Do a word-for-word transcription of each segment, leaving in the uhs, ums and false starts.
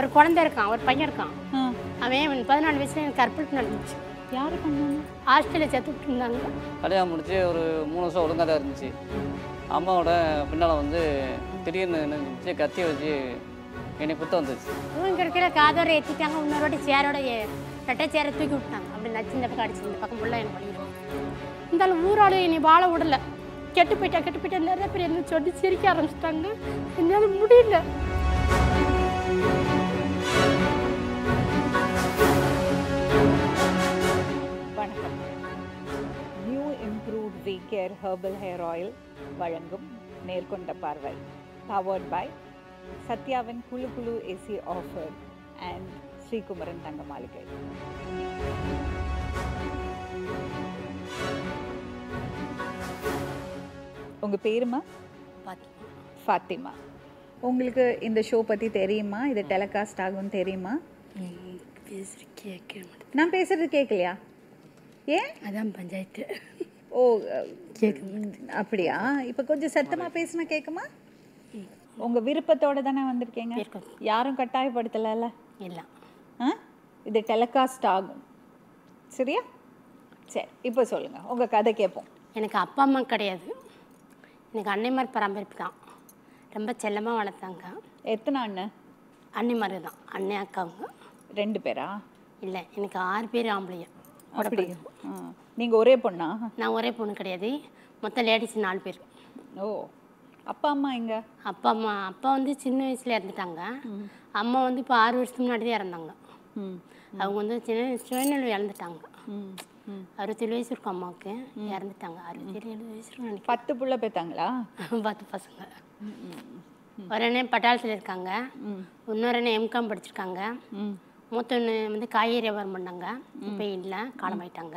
ஒரு குழந்தை இருக்கான், ஒரு பையன் இருக்கான். அவன் பதினாலு வயசுல கற்பழிப்பு நடந்துச்சு. யாரு பண்ணாங்க? ஹாஸ்டல்ல செத்துட்டு இருந்தாங்க. கல்யாணம் முடிச்சு ஒரு மூணு வருஷம் ஒழுங்காக தான் இருந்துச்சு. அம்மாவோட பின்னால் வந்து திடீர்னு கத்தி வச்சு என்னை குத்த வந்துச்சு. இவங்க கிடைக்கல காதோட ஏற்றிட்டாங்க, இன்னொரு சேரோட ரெட்டை சேரை தூக்கி விட்டாங்க. அப்படி நச்சு இந்த பக்கம் அடிச்சு இந்த பக்கம் ஃபுல்லாக என்ன பண்ணிடுவோம். இருந்தாலும் ஊராலும் என்னை வாழ விடலை. கெட்டு போயிட்டா கெட்டு போயிட்டா நிறைய பேர் என்ன சொல்லி சிரிக்க ஆரம்பிச்சிட்டாங்க. என்னால் முடியல. வணக்கம். New improved V care herbal hair oil வழங்கும் நேர்கொண்ட பார்வை, பவர்ட் பை சத்யாவின் குழு குழு ஏசி ஆஃபர் அண்ட் ஸ்ரீகுமரன் தங்க மாளிகை. உங்கள் பேருமா? ஃபாத்திமா. ஃபாத்திமா, உங்களுக்கு இந்த ஷோ பற்றி தெரியுமா? இது டெலிகாஸ்ட் ஆகும்னு தெரியுமா? நான் பேசுகிறது கேட்கலையா? ஏன்? அதான் பஞ்சாயத்து. ஓ அப்படியா? இப்போ கொஞ்சம் சத்தமாக பேசுனா கேட்குமா? உங்கள் விருப்பத்தோடு தானே வந்திருக்கீங்க, யாரும் கட்டாயப்படுத்தலை. இல்லை ஆ, இது டெலிகாஸ்ட் ஆகும் சரியா? சரி, இப்போ சொல்லுங்கள், உங்கள் கதை கேட்போம். எனக்கு அப்பா அம்மா கிடையாது, எனக்கு அன்னைமார் பராமரிப்பு தான். ரொம்ப செல்லமாக வளர்த்தாங்க. எத்தனை அண்ணன்? அன்னைமார் தான், அண்ணன் அக்காவுங்க. ரெண்டு பேரா? இல்லை, எனக்கு ஆறு பேர் ஆம்பளையா. நீங்கள் ஒரே பொண்ணா? நான் ஒரே பொண்ணு கிடையாது, மொத்தம் லேடிஸ் நாலு பேர். ஓ, அப்பா அம்மா எங்கே? அப்பா அம்மா அப்பா வந்து சின்ன வயசில் இறந்துட்டாங்க. அம்மா வந்து இப்போ ஆறு வருஷத்துக்கு முன்னாடி தான் இறந்தாங்க. அவங்க வந்து சின்ன சுயநல இறந்துட்டாங்க. அறுபத்தேழு வயசு இருக்கும் அம்மாவுக்கு, இறந்துட்டாங்க அறுபத்தேழு எழுபது வயசு இருக்கும். பத்து பிள்ளை பேத்தாங்களா? பத்து பசங்க. ஒரு அண்ணன் பட்டாளத்தில் இருக்காங்க, இன்னொரு அண்ணன் எம்காம் படிச்சிருக்காங்க, மூத்த ஒன்று வந்து காய்கறி வியாபாரம் பண்ணாங்க, இப்போ இல்லை காலமாயிட்டாங்க.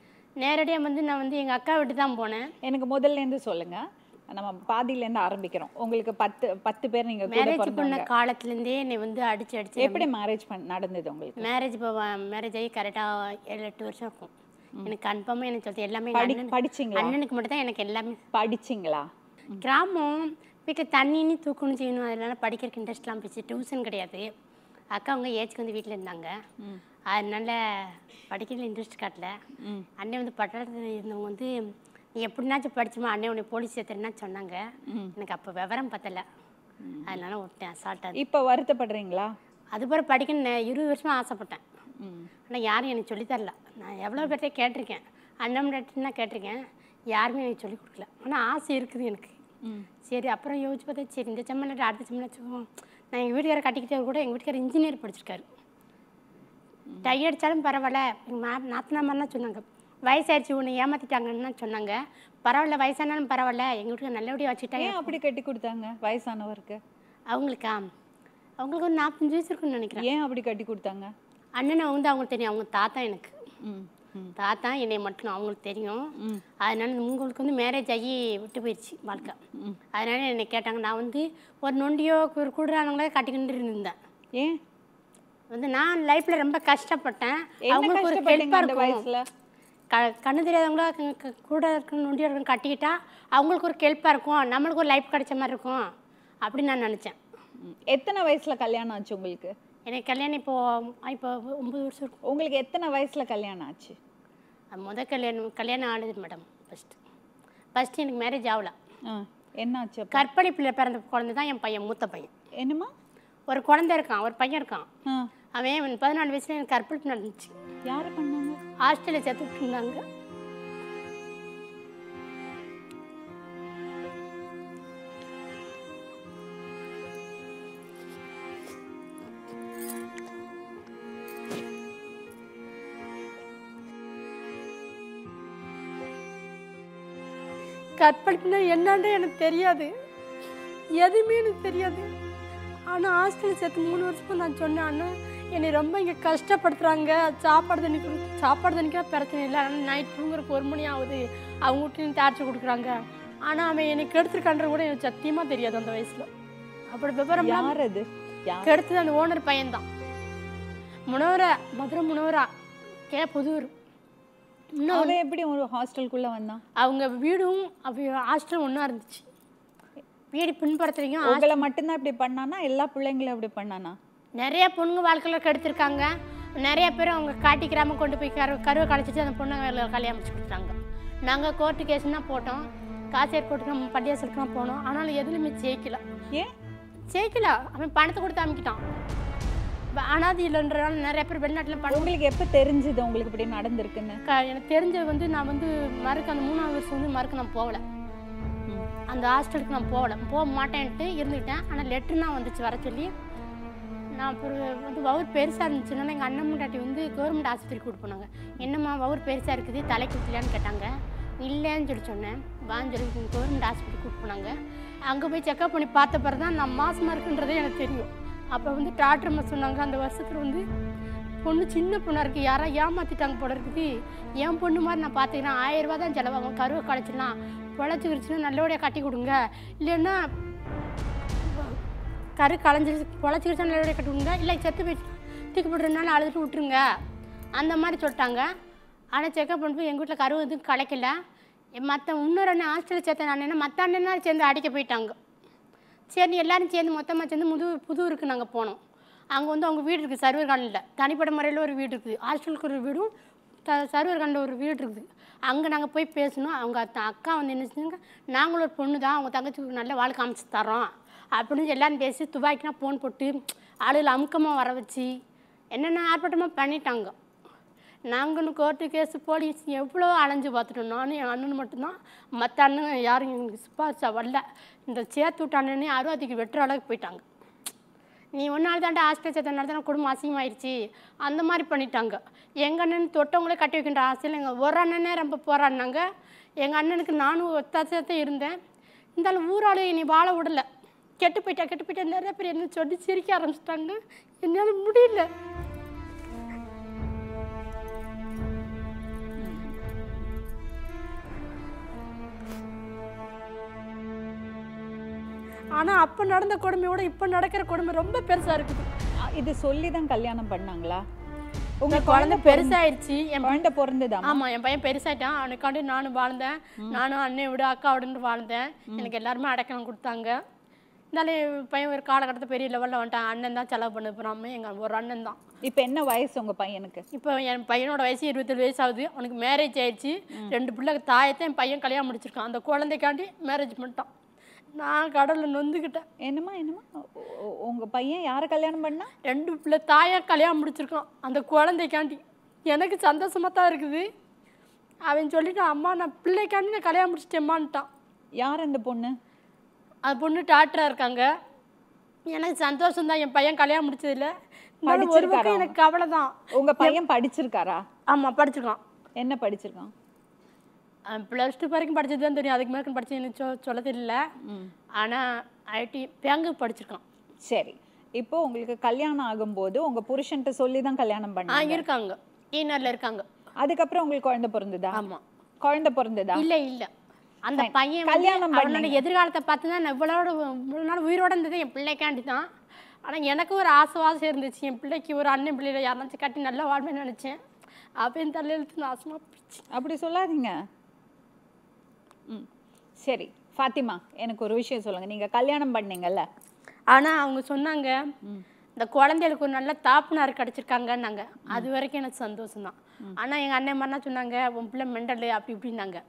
நேரடியாக வந்து நான் வந்து எங்கள் அக்கா வீட்டு தான் போனேன். எனக்கு முதல்லேருந்து சொல்லுங்கள், நம்ம பாதியிலேருந்து ஆரம்பிக்கிறோம். உங்களுக்கு பத்து பத்து பேர் நீங்கள் மேரேஜ் பண்ண காலத்துலேருந்தே என்னை வந்து அடிச்சு அடிச்சு. எப்படி மேரேஜ் பண்ண நடந்தது உங்களுக்கு? மேரேஜ் மேரேஜ் ஆகி கரெக்டாக ஏழு எட்டு வருஷம் இருக்கும். எனக்கு கன்ஃபார்மாக எனக்கு சொல்லிட்டு எல்லாமே படிச்சிங்களா? அண்ணனுக்கு மட்டும் தான் எனக்கு எல்லாமே. படிச்சிங்களா? கிராமம், வீட்டில் தண்ணின்னு தூக்கணும் செய்யணும், அதனால் படிக்கிறதுக்கு இன்ட்ரெஸ்ட்லாம் போச்சு. டியூஷன் கிடையாது, அக்கா அவங்க ஏஜுக்கு வந்து வீட்டில் இருந்தாங்க, அதனால் படிக்கிறதுல இன்ட்ரெஸ்ட் காட்டல. அண்ணன் வந்து பட்டாளத்தில் இருந்தவங்க வந்து நீ எப்படின்னாச்சும் படிச்சுமா, அண்ணன் உன்னை போலீஸ் சேர்த்துனா சொன்னாங்க. எனக்கு அப்போ விவரம் பத்தலை, அதனால விட்டேன் அசால்ட்டாக. இப்போ வருத்தப்படுறீங்களா? அதுபோல் படிக்கணும் இருபது வருஷமாக ஆசைப்பட்டேன், ஆனால் யாரும் எனக்கு சொல்லித்தரல. நான் எவ்வளோ பேர்ட்டே கேட்டிருக்கேன், அண்ணம்கிட்ட நான் கேட்டிருக்கேன், யாருமே எனக்கு சொல்லிக் கொடுக்கல. ஆனால் ஆசை இருக்குது எனக்கு. சரி அப்புறம் யோசிச்சு பார்த்தா, சரி இந்த சம்மனாட்ட அடுத்த சம்மனாச்சும் நான் எங்கள் வீட்டுக்காரரை கட்டிக்கிட்டே கூட. எங்கள் வீட்டுக்காரர் இன்ஜினியர் படிச்சிருக்காரு, டை அடித்தாலும் பரவாயில்ல. எங்கள் மா நாத்தனா மாதிரிலாம் சொன்னாங்க, வயசாகிடுச்சு உன்னை ஏமாற்றிட்டாங்கன்னு சொன்னாங்க. பரவாயில்ல வயசானாலும் பரவாயில்ல, எங்கள் வீட்டுக்கு நல்லபடியாக வச்சுட்டாங்க. அப்படி கட்டி கொடுத்தாங்க வயசானவருக்கு? அவங்களுக்கா? அவங்களுக்கு ஒரு நாற்பத்தஞ்சு வயசு இருக்குன்னு நினைக்கிறேன். ஏன் அப்படி கட்டி கொடுத்தாங்க? அண்ணனை வந்து அவங்களுக்கு தெரியும், அவங்க தாத்தா எனக்கு தாத்தா என்னை மட்டும் அவங்களுக்கு தெரியும். அதனால உங்களுக்கு வந்து மேரேஜ் ஆகி விட்டு போயிடுச்சு வாழ்க்கை, அதனால என்னை கேட்டாங்க. நான் வந்து ஒரு நொண்டியோ ஒரு கூடுறானவங்கள கட்டிக்கிட்டு இருந்தேன். ஏன் வந்து நான் லைஃப்பில் ரொம்ப கஷ்டப்பட்டேன். அவங்களுக்கு ஒரு ஹெல்ப்பாக இருக்கும், க கண்ணு தெரியாதவங்களா கூட இருக்கணும் நொண்டியாக இருக்கணும் கட்டிக்கிட்டா அவங்களுக்கு ஒரு ஹெல்ப்பாக இருக்கும், நம்மளுக்கு ஒரு லைஃப் கிடைச்ச மாதிரி இருக்கும் அப்படின்னு நான் நினச்சேன். எத்தனை வயசில் கல்யாணம் ஆச்சு உங்களுக்கு? எனக்கு கல்யாணம் இப்போ இப்போ ஒம்பது வருஷம் இருக்கும். உங்களுக்கு எத்தனை வயசில் கல்யாணம் ஆச்சு? மொதல் கல்யாணம் கல்யாணம் ஆனது மேடம். ஃபஸ்ட்டு ஃபஸ்ட்டு எனக்கு மேரேஜ் ஆகல. என்ன ஆச்சு? கற்பழிப்பில் பிறந்த குழந்தை தான் என் பையன், மூத்த பையன். என்னம்மா? ஒரு குழந்தை இருக்கான், ஒரு பையன் இருக்கான், அவன் பதினாலு வயசுல எனக்கு கற்பழிப்பு நடந்துச்சு. யாரு பண்ணாங்க? ஹாஸ்டலில் சேர்த்துட்டு இருந்தாங்க. கற்பழிப்புனா என்னன்றே எனக்கு தெரியாது, எதுவுமே எனக்கு தெரியாது. ஆனால் ஹாஸ்டலில் சேர்த்து மூணு வருஷமாக நான் சொன்னேன், அண்ணன் என்னை ரொம்ப இங்க கஷ்டப்படுத்துறாங்க. சாப்பாடு தண்ணிக்கு சாப்பாடு தண்ணிக்கு பிரச்சனை இல்லை, ஆனால் நைட் தூங்குறதுக்கு ஒரு மணி ஆகுது, அவங்க வீட்லேயும் தேய்ச்சி கொடுக்குறாங்க. ஆனால் அவன் என்னை கெடுத்துருக்கான்ற கூட எனக்கு சத்தியமாக தெரியாது அந்த வயசில். அப்படி விவரம் யாரது கெடுத்தது? அந்த ஓனர் பையன்தான். முனவரா, மதுரை முனவரா, கே புதூர். இன்னும் எப்படி ஒரு ஹாஸ்டலுக்குள்ளே வந்தான்? அவங்க வீடும் அவங்க ஹாஸ்டல் ஒன்றா இருந்துச்சு. வீடு பின்படுத்துறீங்க அவங்கள மட்டும்தான் இப்படி பண்ணானா? எல்லா பிள்ளைங்களும் அப்படி பண்ணானா? நிறைய பொண்ணுங்க வாழ்க்கையில் கெடுத்துருக்காங்க. நிறைய பேர் அவங்க காட்டிக்கிறாம கொண்டு போய் கரு கருவை கழிச்சிட்டு அந்த பொண்ணுங்க கல்யாணம் முடிச்சு கொடுத்தாங்க. நாங்கள் கோர்ட்டு கேஸ்னால் போட்டோம், காசியார் கோர்ட்டுக்கு நம்ம பட்டியாசலுக்குலாம் போனோம். ஆனாலும் எதுலையுமே ஜெயிக்கல. ஏன் ஜெயிக்கல? அவன் பணத்தை கொடுத்து அமைக்கிட்டான். அனாதி இல்லைன்றனால நிறைய பேர் வெளிநாட்டில் பண்ண. உங்களுக்கு எப்போ தெரிஞ்சுது உங்களுக்கு இப்படி நடந்திருக்குன்னு? க எனக்கு தெரிஞ்சது வந்து நான் வந்து மறுக்க அந்த மூணாவது வருஷம் வந்து மறுக்க நான் போகலை, அந்த ஹாஸ்டலுக்கு நான் போகலை, போக மாட்டேன்ட்டு இருந்துக்கிட்டேன். ஆனால் லெட்ருனா வந்துச்சு வர சொல்லி. நான் அப்புறம் வந்து வவுர் பெருசாக இருந்துச்சுனால எங்கள் அண்ணன் முண்டாட்டி வந்து கவர்மெண்ட் ஆஸ்பத்திரிக்கு கூட்டு போனாங்க. என்னம்மா வவுர் பெருசாக இருக்குது, தலைக்கு ஊற்றலையான்னு கேட்டாங்க. இல்லைன்னு சொல்லி சொன்னேன். வான்னு சொல்லி கவர்மெண்ட் ஆஸ்பத்திரிக்கு கூட்டு போனாங்க. அங்கே போய் செக்அப் பண்ணி பார்த்த பிறகு தான் நான் மாசமாக இருக்குன்றதே எனக்கு தெரியும். அப்போ வந்து டாக்டர்மா சொன்னாங்க, அந்த வருஷத்தில் வந்து பொண்ணு சின்ன பொண்ணாக இருக்குது, யாராக ஏமாற்றிட்டாங்க போல இருக்குது. என் பொண்ணு மாதிரி நான் பார்த்துக்கிறேன், ஆயிரம் ரூபா தான் செலவாகும், கருவை கலைச்சிடலாம், பொழைச்சி கிடச்சின்னா நல்லபடியாக கட்டி கொடுங்க, இல்லைன்னா கரு கலைஞ்சிருச்சு பொழைச்சி கிடச்சா நல்லபடியாக கட்டி கொடுங்க, இல்லை செத்து போய் தூக்கி போட்டுறதுனால அழுதுட்டு விட்டுருங்க, அந்த மாதிரி சொல்லிட்டாங்க. ஆனால் செக்அப் பண்ணும்போது எங்கள் வீட்டில் கருவை எதுவும் கலைக்கல. மற்ற இன்னொரு அண்ணன் ஹாஸ்டலில் சேர்த்த நான் என்ன மற்ற அண்ணன் சேர்ந்து அடிக்க போயிட்டாங்க. சரி எல்லோரும் சேர்ந்து மொத்தமாக சேர்ந்து முது புதூருக்கு நாங்கள் போனோம். அங்கே வந்து அவங்க வீடு இருக்குது, சர்வர் கார்டனில் தனிப்பட்ட முறையில் ஒரு வீடு இருக்குது, ஹாஸ்டலுக்கு ஒரு வீடும் த சர்வர் கார்டனில் ஒரு வீடு இருக்குது. அங்கே நாங்கள் போய் பேசணும். அவங்க அக்கா வந்து என்ன செஞ்சாங்க, நாங்களும் ஒரு பொண்ணு தான், அவங்க தங்கச்சிக்கு நல்ல வாழ்க்கை அமைச்சு தரோம் அப்படின்னு எல்லோரும் பேசி துபாய்க்குனா ஃபோன் போட்டு ஆளுகள் அமுக்கமாக வர வச்சு என்னென்ன ஆர்ப்பாட்டமாக பண்ணிட்டாங்க. நாங்களும் கோர்ட்டு கேஸு போலீஸ் எவ்வளோ அலைஞ்சு பார்த்துட்டோம். நானும் என் அண்ணன் மட்டும்தான், மற்ற அண்ணன் யாரும் எங்களுக்கு சிபாரிசா வரல. இந்த சேர்த்து விட்ட அண்ணனே அறுபதுக்கு வெட்டுற அளவுக்கு போயிட்டாங்க. நீ ஒன்றால் தாண்டா ஹாஸ்டல் சேர்த்தனால தான் குடும்பம் அசிங்கமாயிடுச்சு அந்த மாதிரி பண்ணிட்டாங்க. எங்கள் அண்ணன் தொட்டவங்களே கட்டி வைக்கின்ற ஆசையில் எங்கள் ஒரு அண்ணனே ரொம்ப போராடினாங்க. எங்கள் அண்ணனுக்கு நானும் ஒத்தாசத்தான் இருந்தேன். இருந்தாலும் ஊரால் என்னை வாழ விடலை. கெட்டு போயிட்டா கெட்டு போயிட்டா நிறைய பேர் என்ன சொல்லி சிரிக்க ஆரம்பிச்சிட்டாங்க. என்னால் முடியல. ஆனால் அப்போ நடந்த கொடுமையோட இப்போ நடக்கிற கொடுமை ரொம்ப பெருசாக இருக்குது. இது சொல்லி தான் கல்யாணம் பண்ணாங்களா? உங்கள் குழந்தை பெருசாகிடுச்சு, என் குழந்தை பிறந்தது. ஆமாம், என் பையன் பெருசாகிட்டான். அவனுக்காண்டி நானும் வாழ்ந்தேன், நானும் அண்ணனை விட அக்கா விடுன்னு வாழ்ந்தேன். எனக்கு எல்லாருமே அடைக்கலம் கொடுத்தாங்க. இருந்தாலும் என் பையன் ஒரு காலகட்டத்தை பெரிய லெவலில் வந்துட்டான். அண்ணன் தான் செலவு பண்ண போகிறாமல், எங்கள் ஒரு அண்ணன் தான். இப்போ என்ன வயசு உங்கள் பையனுக்கு? இப்போ என் பையனோட வயசு இருபத்தேழு வயசு ஆகுது. அவனுக்கு மேரேஜ் ஆகிடுச்சு. ரெண்டு பிள்ளைக்கு தாயத்தை என் பையன் கல்யாணம் முடிச்சிருக்கான். அந்த குழந்தைக்காண்டி மேரேஜ் பண்ணிட்டான். நான் கடலில் நொந்துக்கிட்டேன். என்னம்மா என்னம்மா உங்கள் பையன் யாரை கல்யாணம் பண்ணா? ரெண்டு பிள்ளை தாயாக கல்யாணம் முடிச்சிருக்கான் அந்த குழந்தைக்காண்டி. எனக்கு சந்தோஷமாக தான் இருக்குது. அவன் சொல்லிட்டான், அம்மா நான் பிள்ளைக்காண்டி நான் கல்யாணம் முடிச்சிட்டேம்மான்ட்டான். யார் அந்த பொண்ணு? அந்த பொண்ணு டாக்டராக இருக்காங்க. எனக்கு சந்தோஷம்தான், என் பையன் கல்யாணம் முடிச்சதில்லை. ஒரு பக்கம் எனக்கு கவலை தான். உங்கள் பையன் படிச்சிருக்காரா? ஆமாம் படிச்சிருக்கான். என்ன படிச்சிருக்கான்? ப்ளஸ் டூ வரைக்கும் படித்தது தான் தெரியும், அதுக்கு மேலே படித்தது எனக்கு சொ சொல்ல தெரியல. ஆனால் ஐடி பேங்கு படிச்சிருக்கான். சரி, இப்போது உங்களுக்கு கல்யாணம் ஆகும்போது உங்கள் புருஷன்ட்ட சொல்லி தான் கல்யாணம் பண்ண இருக்காங்க, ஈனாரில் இருக்காங்க. அதுக்கப்புறம் உங்களுக்கு குழந்தை பிறந்ததா? ஆமாம். குழந்தை பிறந்ததா? இல்லை இல்லை, அந்த பையன் கல்யாணம் பண்ண எதிர்காலத்தை பார்த்து தான் நான் இவ்வளோட இவ்வளோ நாள் உயிரோடு இருந்தது என் பிள்ளைக்காண்டி தான். ஆனால் எனக்கு ஒரு ஆசைவாசம் இருந்துச்சு, என் பிள்ளைக்கு ஒரு அண்ணன் பிள்ளையில யாராச்சும் கட்டி நல்லா வாழ்வேன்னு நினச்சேன். அப்படின்னு தலையெழுத்து நான் ஆசமாக போச்சு. அப்படி சொல்லாதீங்க. ம் சரி ஃபாத்திமா, எனக்கு ஒரு விஷயம் சொல்லுங்கள். நீங்கள் கல்யாணம் பண்ணீங்கல்ல, ஆனால் அவங்க சொன்னாங்க இந்த குழந்தைகளுக்கு ஒரு நல்ல தாப்புனார் கிடச்சிருக்காங்கன்னாங்க. அது வரைக்கும் எனக்கு சந்தோஷம்தான். ஆனால் எங்கள் அண்ணன் மாதிரினா சொன்னாங்க, உன் பிள்ளை மெண்டல் அப்படி இப்படின்னாங்க.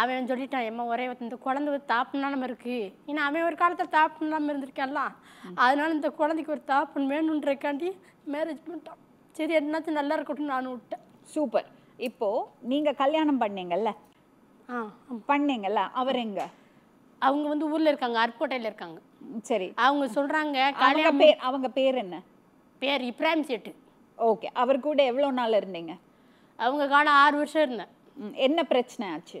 அவன் சொல்லிட்டான், எம்மா ஒரே இந்த குழந்தை ஒரு தாப்புனாலும் இருக்குது, ஏன்னா அவன் ஒரு காலத்தில் தாப்புனாலும் இருந்திருக்கான்ல, அதனால இந்த குழந்தைக்கு ஒரு தாப்புன்னு வேணுன்றக்காண்டி மேரேஜ் பண்ணிட்டான். சரி என்னாச்சும் நல்லா இருக்கட்டும் நானும் விட்டேன். சூப்பர். இப்போது நீங்கள் கல்யாணம் பண்ணீங்கல்ல ஆ பண்ணீங்கல்ல, அவர் எங்க? அவங்க வந்து ஊர்ல இருக்காங்க, அர்க்கோட்டையில இருக்காங்க. சரி, அவங்க சொல்றாங்க கல்யாணம். அவங்க பேர் என்ன? பேர் இப்ராஹிம் சேட்டு. ஓகே. அவர் கூட எவ்வளவு நாள் இருந்தீங்க? அவங்க கால ஆறு வருஷம் இருந்தேன். என்ன பிரச்சனை ஆச்சு?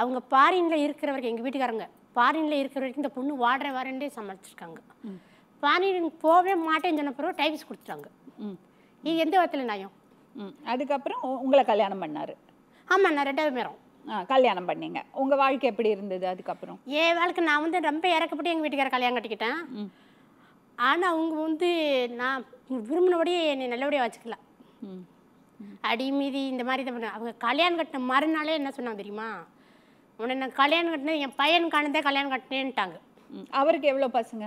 அவங்க பாரின்ல இருக்கிற வரைக்கும், எங்கள் வீட்டுக்காரங்க பாரின்ல இருக்கிற வரைக்கும் இந்த பொண்ணு வாடுற வாரண்டே சமாளிச்சிருக்காங்க. பாரின் போகவே மாட்டேன்னு சொன்ன பிறகு டைப்ஸ் கொடுத்துட்டாங்க. இது எந்த விதத்தில் நியாயம்? அதுக்கப்புறம் உங்களை கல்யாணம் பண்ணாரு. ஆமாம், நான் ரெண்டாவது பேரும் கல்யாணம் பண்ணிங்க. உங்கள் வாழ்க்கை எப்படி இருந்தது அதுக்கப்புறம்? என் வாழ்க்கை நான் வந்து ரொம்ப இறக்கப்பட்டு எங்கள் வீட்டுக்கார கல்யாணம் கட்டிக்கிட்டேன். ஆனால் அவங்க வந்து நான் விரும்பினபடியே என்னை நல்லபடியாக வச்சுக்கலாம். அடிமீதி இந்த மாதிரி தான் பண்ண. அவங்க கல்யாணம் கட்டின மறுநாளே என்ன சொன்னாங்க தெரியுமா, உன்னை நான் கல்யாணம் கட்டினேன் என் பையன் காணந்தே கல்யாணம் கட்டினேன்ட்டாங்க. அவருக்கு எவ்வளோ பசங்க?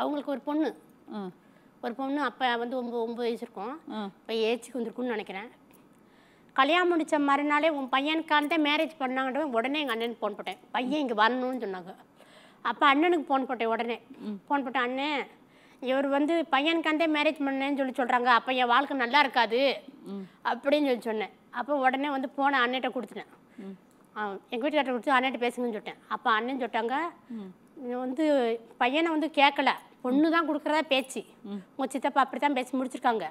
அவங்களுக்கு ஒரு பொண்ணு, ஒரு பொண்ணு அப்போ வந்து ஒம்பது ஒம்பது வயசு இருக்கும், இப்போ ஏஜுக்கு வந்துருக்குன்னு நினைக்கிறேன். கல்யாணம் முடித்த மறுநாளே உன் பையன் காணந்தே மேரேஜ் பண்ணாங்கன்ற உடனே எங்கள் அண்ணனுக்கு ஃபோன் போட்டேன். பையன் இங்கே வரணும்னு சொன்னாங்க. அப்போ அண்ணனுக்கு ஃபோன் போட்டேன், உடனே ஃபோன் போட்டேன். அண்ணன் இவர் வந்து பையனுக்காந்தே மேரேஜ் பண்ணேன்னு சொல்லி சொல்கிறாங்க, அப்போ என் வாழ்க்கை நல்லா இருக்காது அப்படின்னு சொல்லி சொன்னேன். அப்போ உடனே வந்து போன அண்ணன்ட்ட கொடுத்துட்டேன், எங்கள் வீட்டுக்கார்ட்ட கொடுத்து அண்ணன்ட்ட பேசுங்கன்னு சொல்லிட்டேன். அப்போ அண்ணன் சொல்லிட்டாங்க, வந்து பையனை வந்து கேட்கல, பொண்ணு தான் கொடுக்குறதா பேச்சு, உங்கள் சித்தப்பா அப்படி தான் பேசி முடிச்சிருக்காங்க,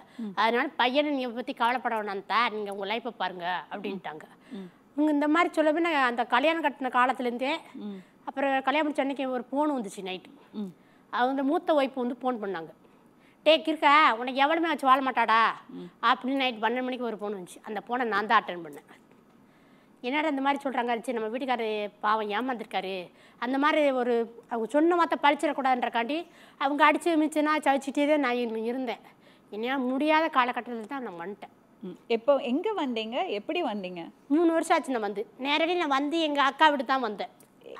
அதனால பையனை நீங்கள் பற்றி கவலைப்பட வேணாந்தா, நீங்கள் உங்கள் லைஃப்பை பாருங்க அப்படின்ட்டாங்க. இங்கே இந்த மாதிரி சொல்லவே நான் அந்த கல்யாணம் கட்டின காலத்துலேருந்தே, அப்புறம் கல்யாணம் முடிச்ச அன்னைக்கு ஒரு ஃபோன் வந்துச்சு நைட்டு. அவங்க மூத்த ஒய்ஃபு வந்து ஃபோன் பண்ணாங்க, டேக் இருக்கா உனக்கு எவ்வளவுமே வச்சு வாழ மாட்டாடா அப்படின்னு நைட் பன்னெண்டு மணிக்கு ஒரு ஃபோன் வந்துச்சு. அந்த ஃபோனை நான் தான் அட்டன் பண்ணேன். என்னடா இந்த மாதிரி சொல்கிறாங்க, சரி நம்ம வீட்டுக்காரரு பாவம் ஏமாந்துருக்காரு, அந்த மாதிரி ஒரு அவங்க சொன்ன மாற்ற பழிச்சிடக்கூடாதுன்றக்காண்டி அவங்க அடித்து மிச்சுன்னா சவிச்சிட்டே தான் நான் இருந்தேன். என்னையா முடியாத காலகட்டத்தில் தான் நான் வந்துட்டேன். எப்போ எங்கே வந்தீங்க, எப்படி வந்தீங்க? மூணு வருஷம் ஆச்சு நான் வந்து. நேரடியாக நான் வந்து எங்கள் அக்கா வீடு தான் வந்தேன்.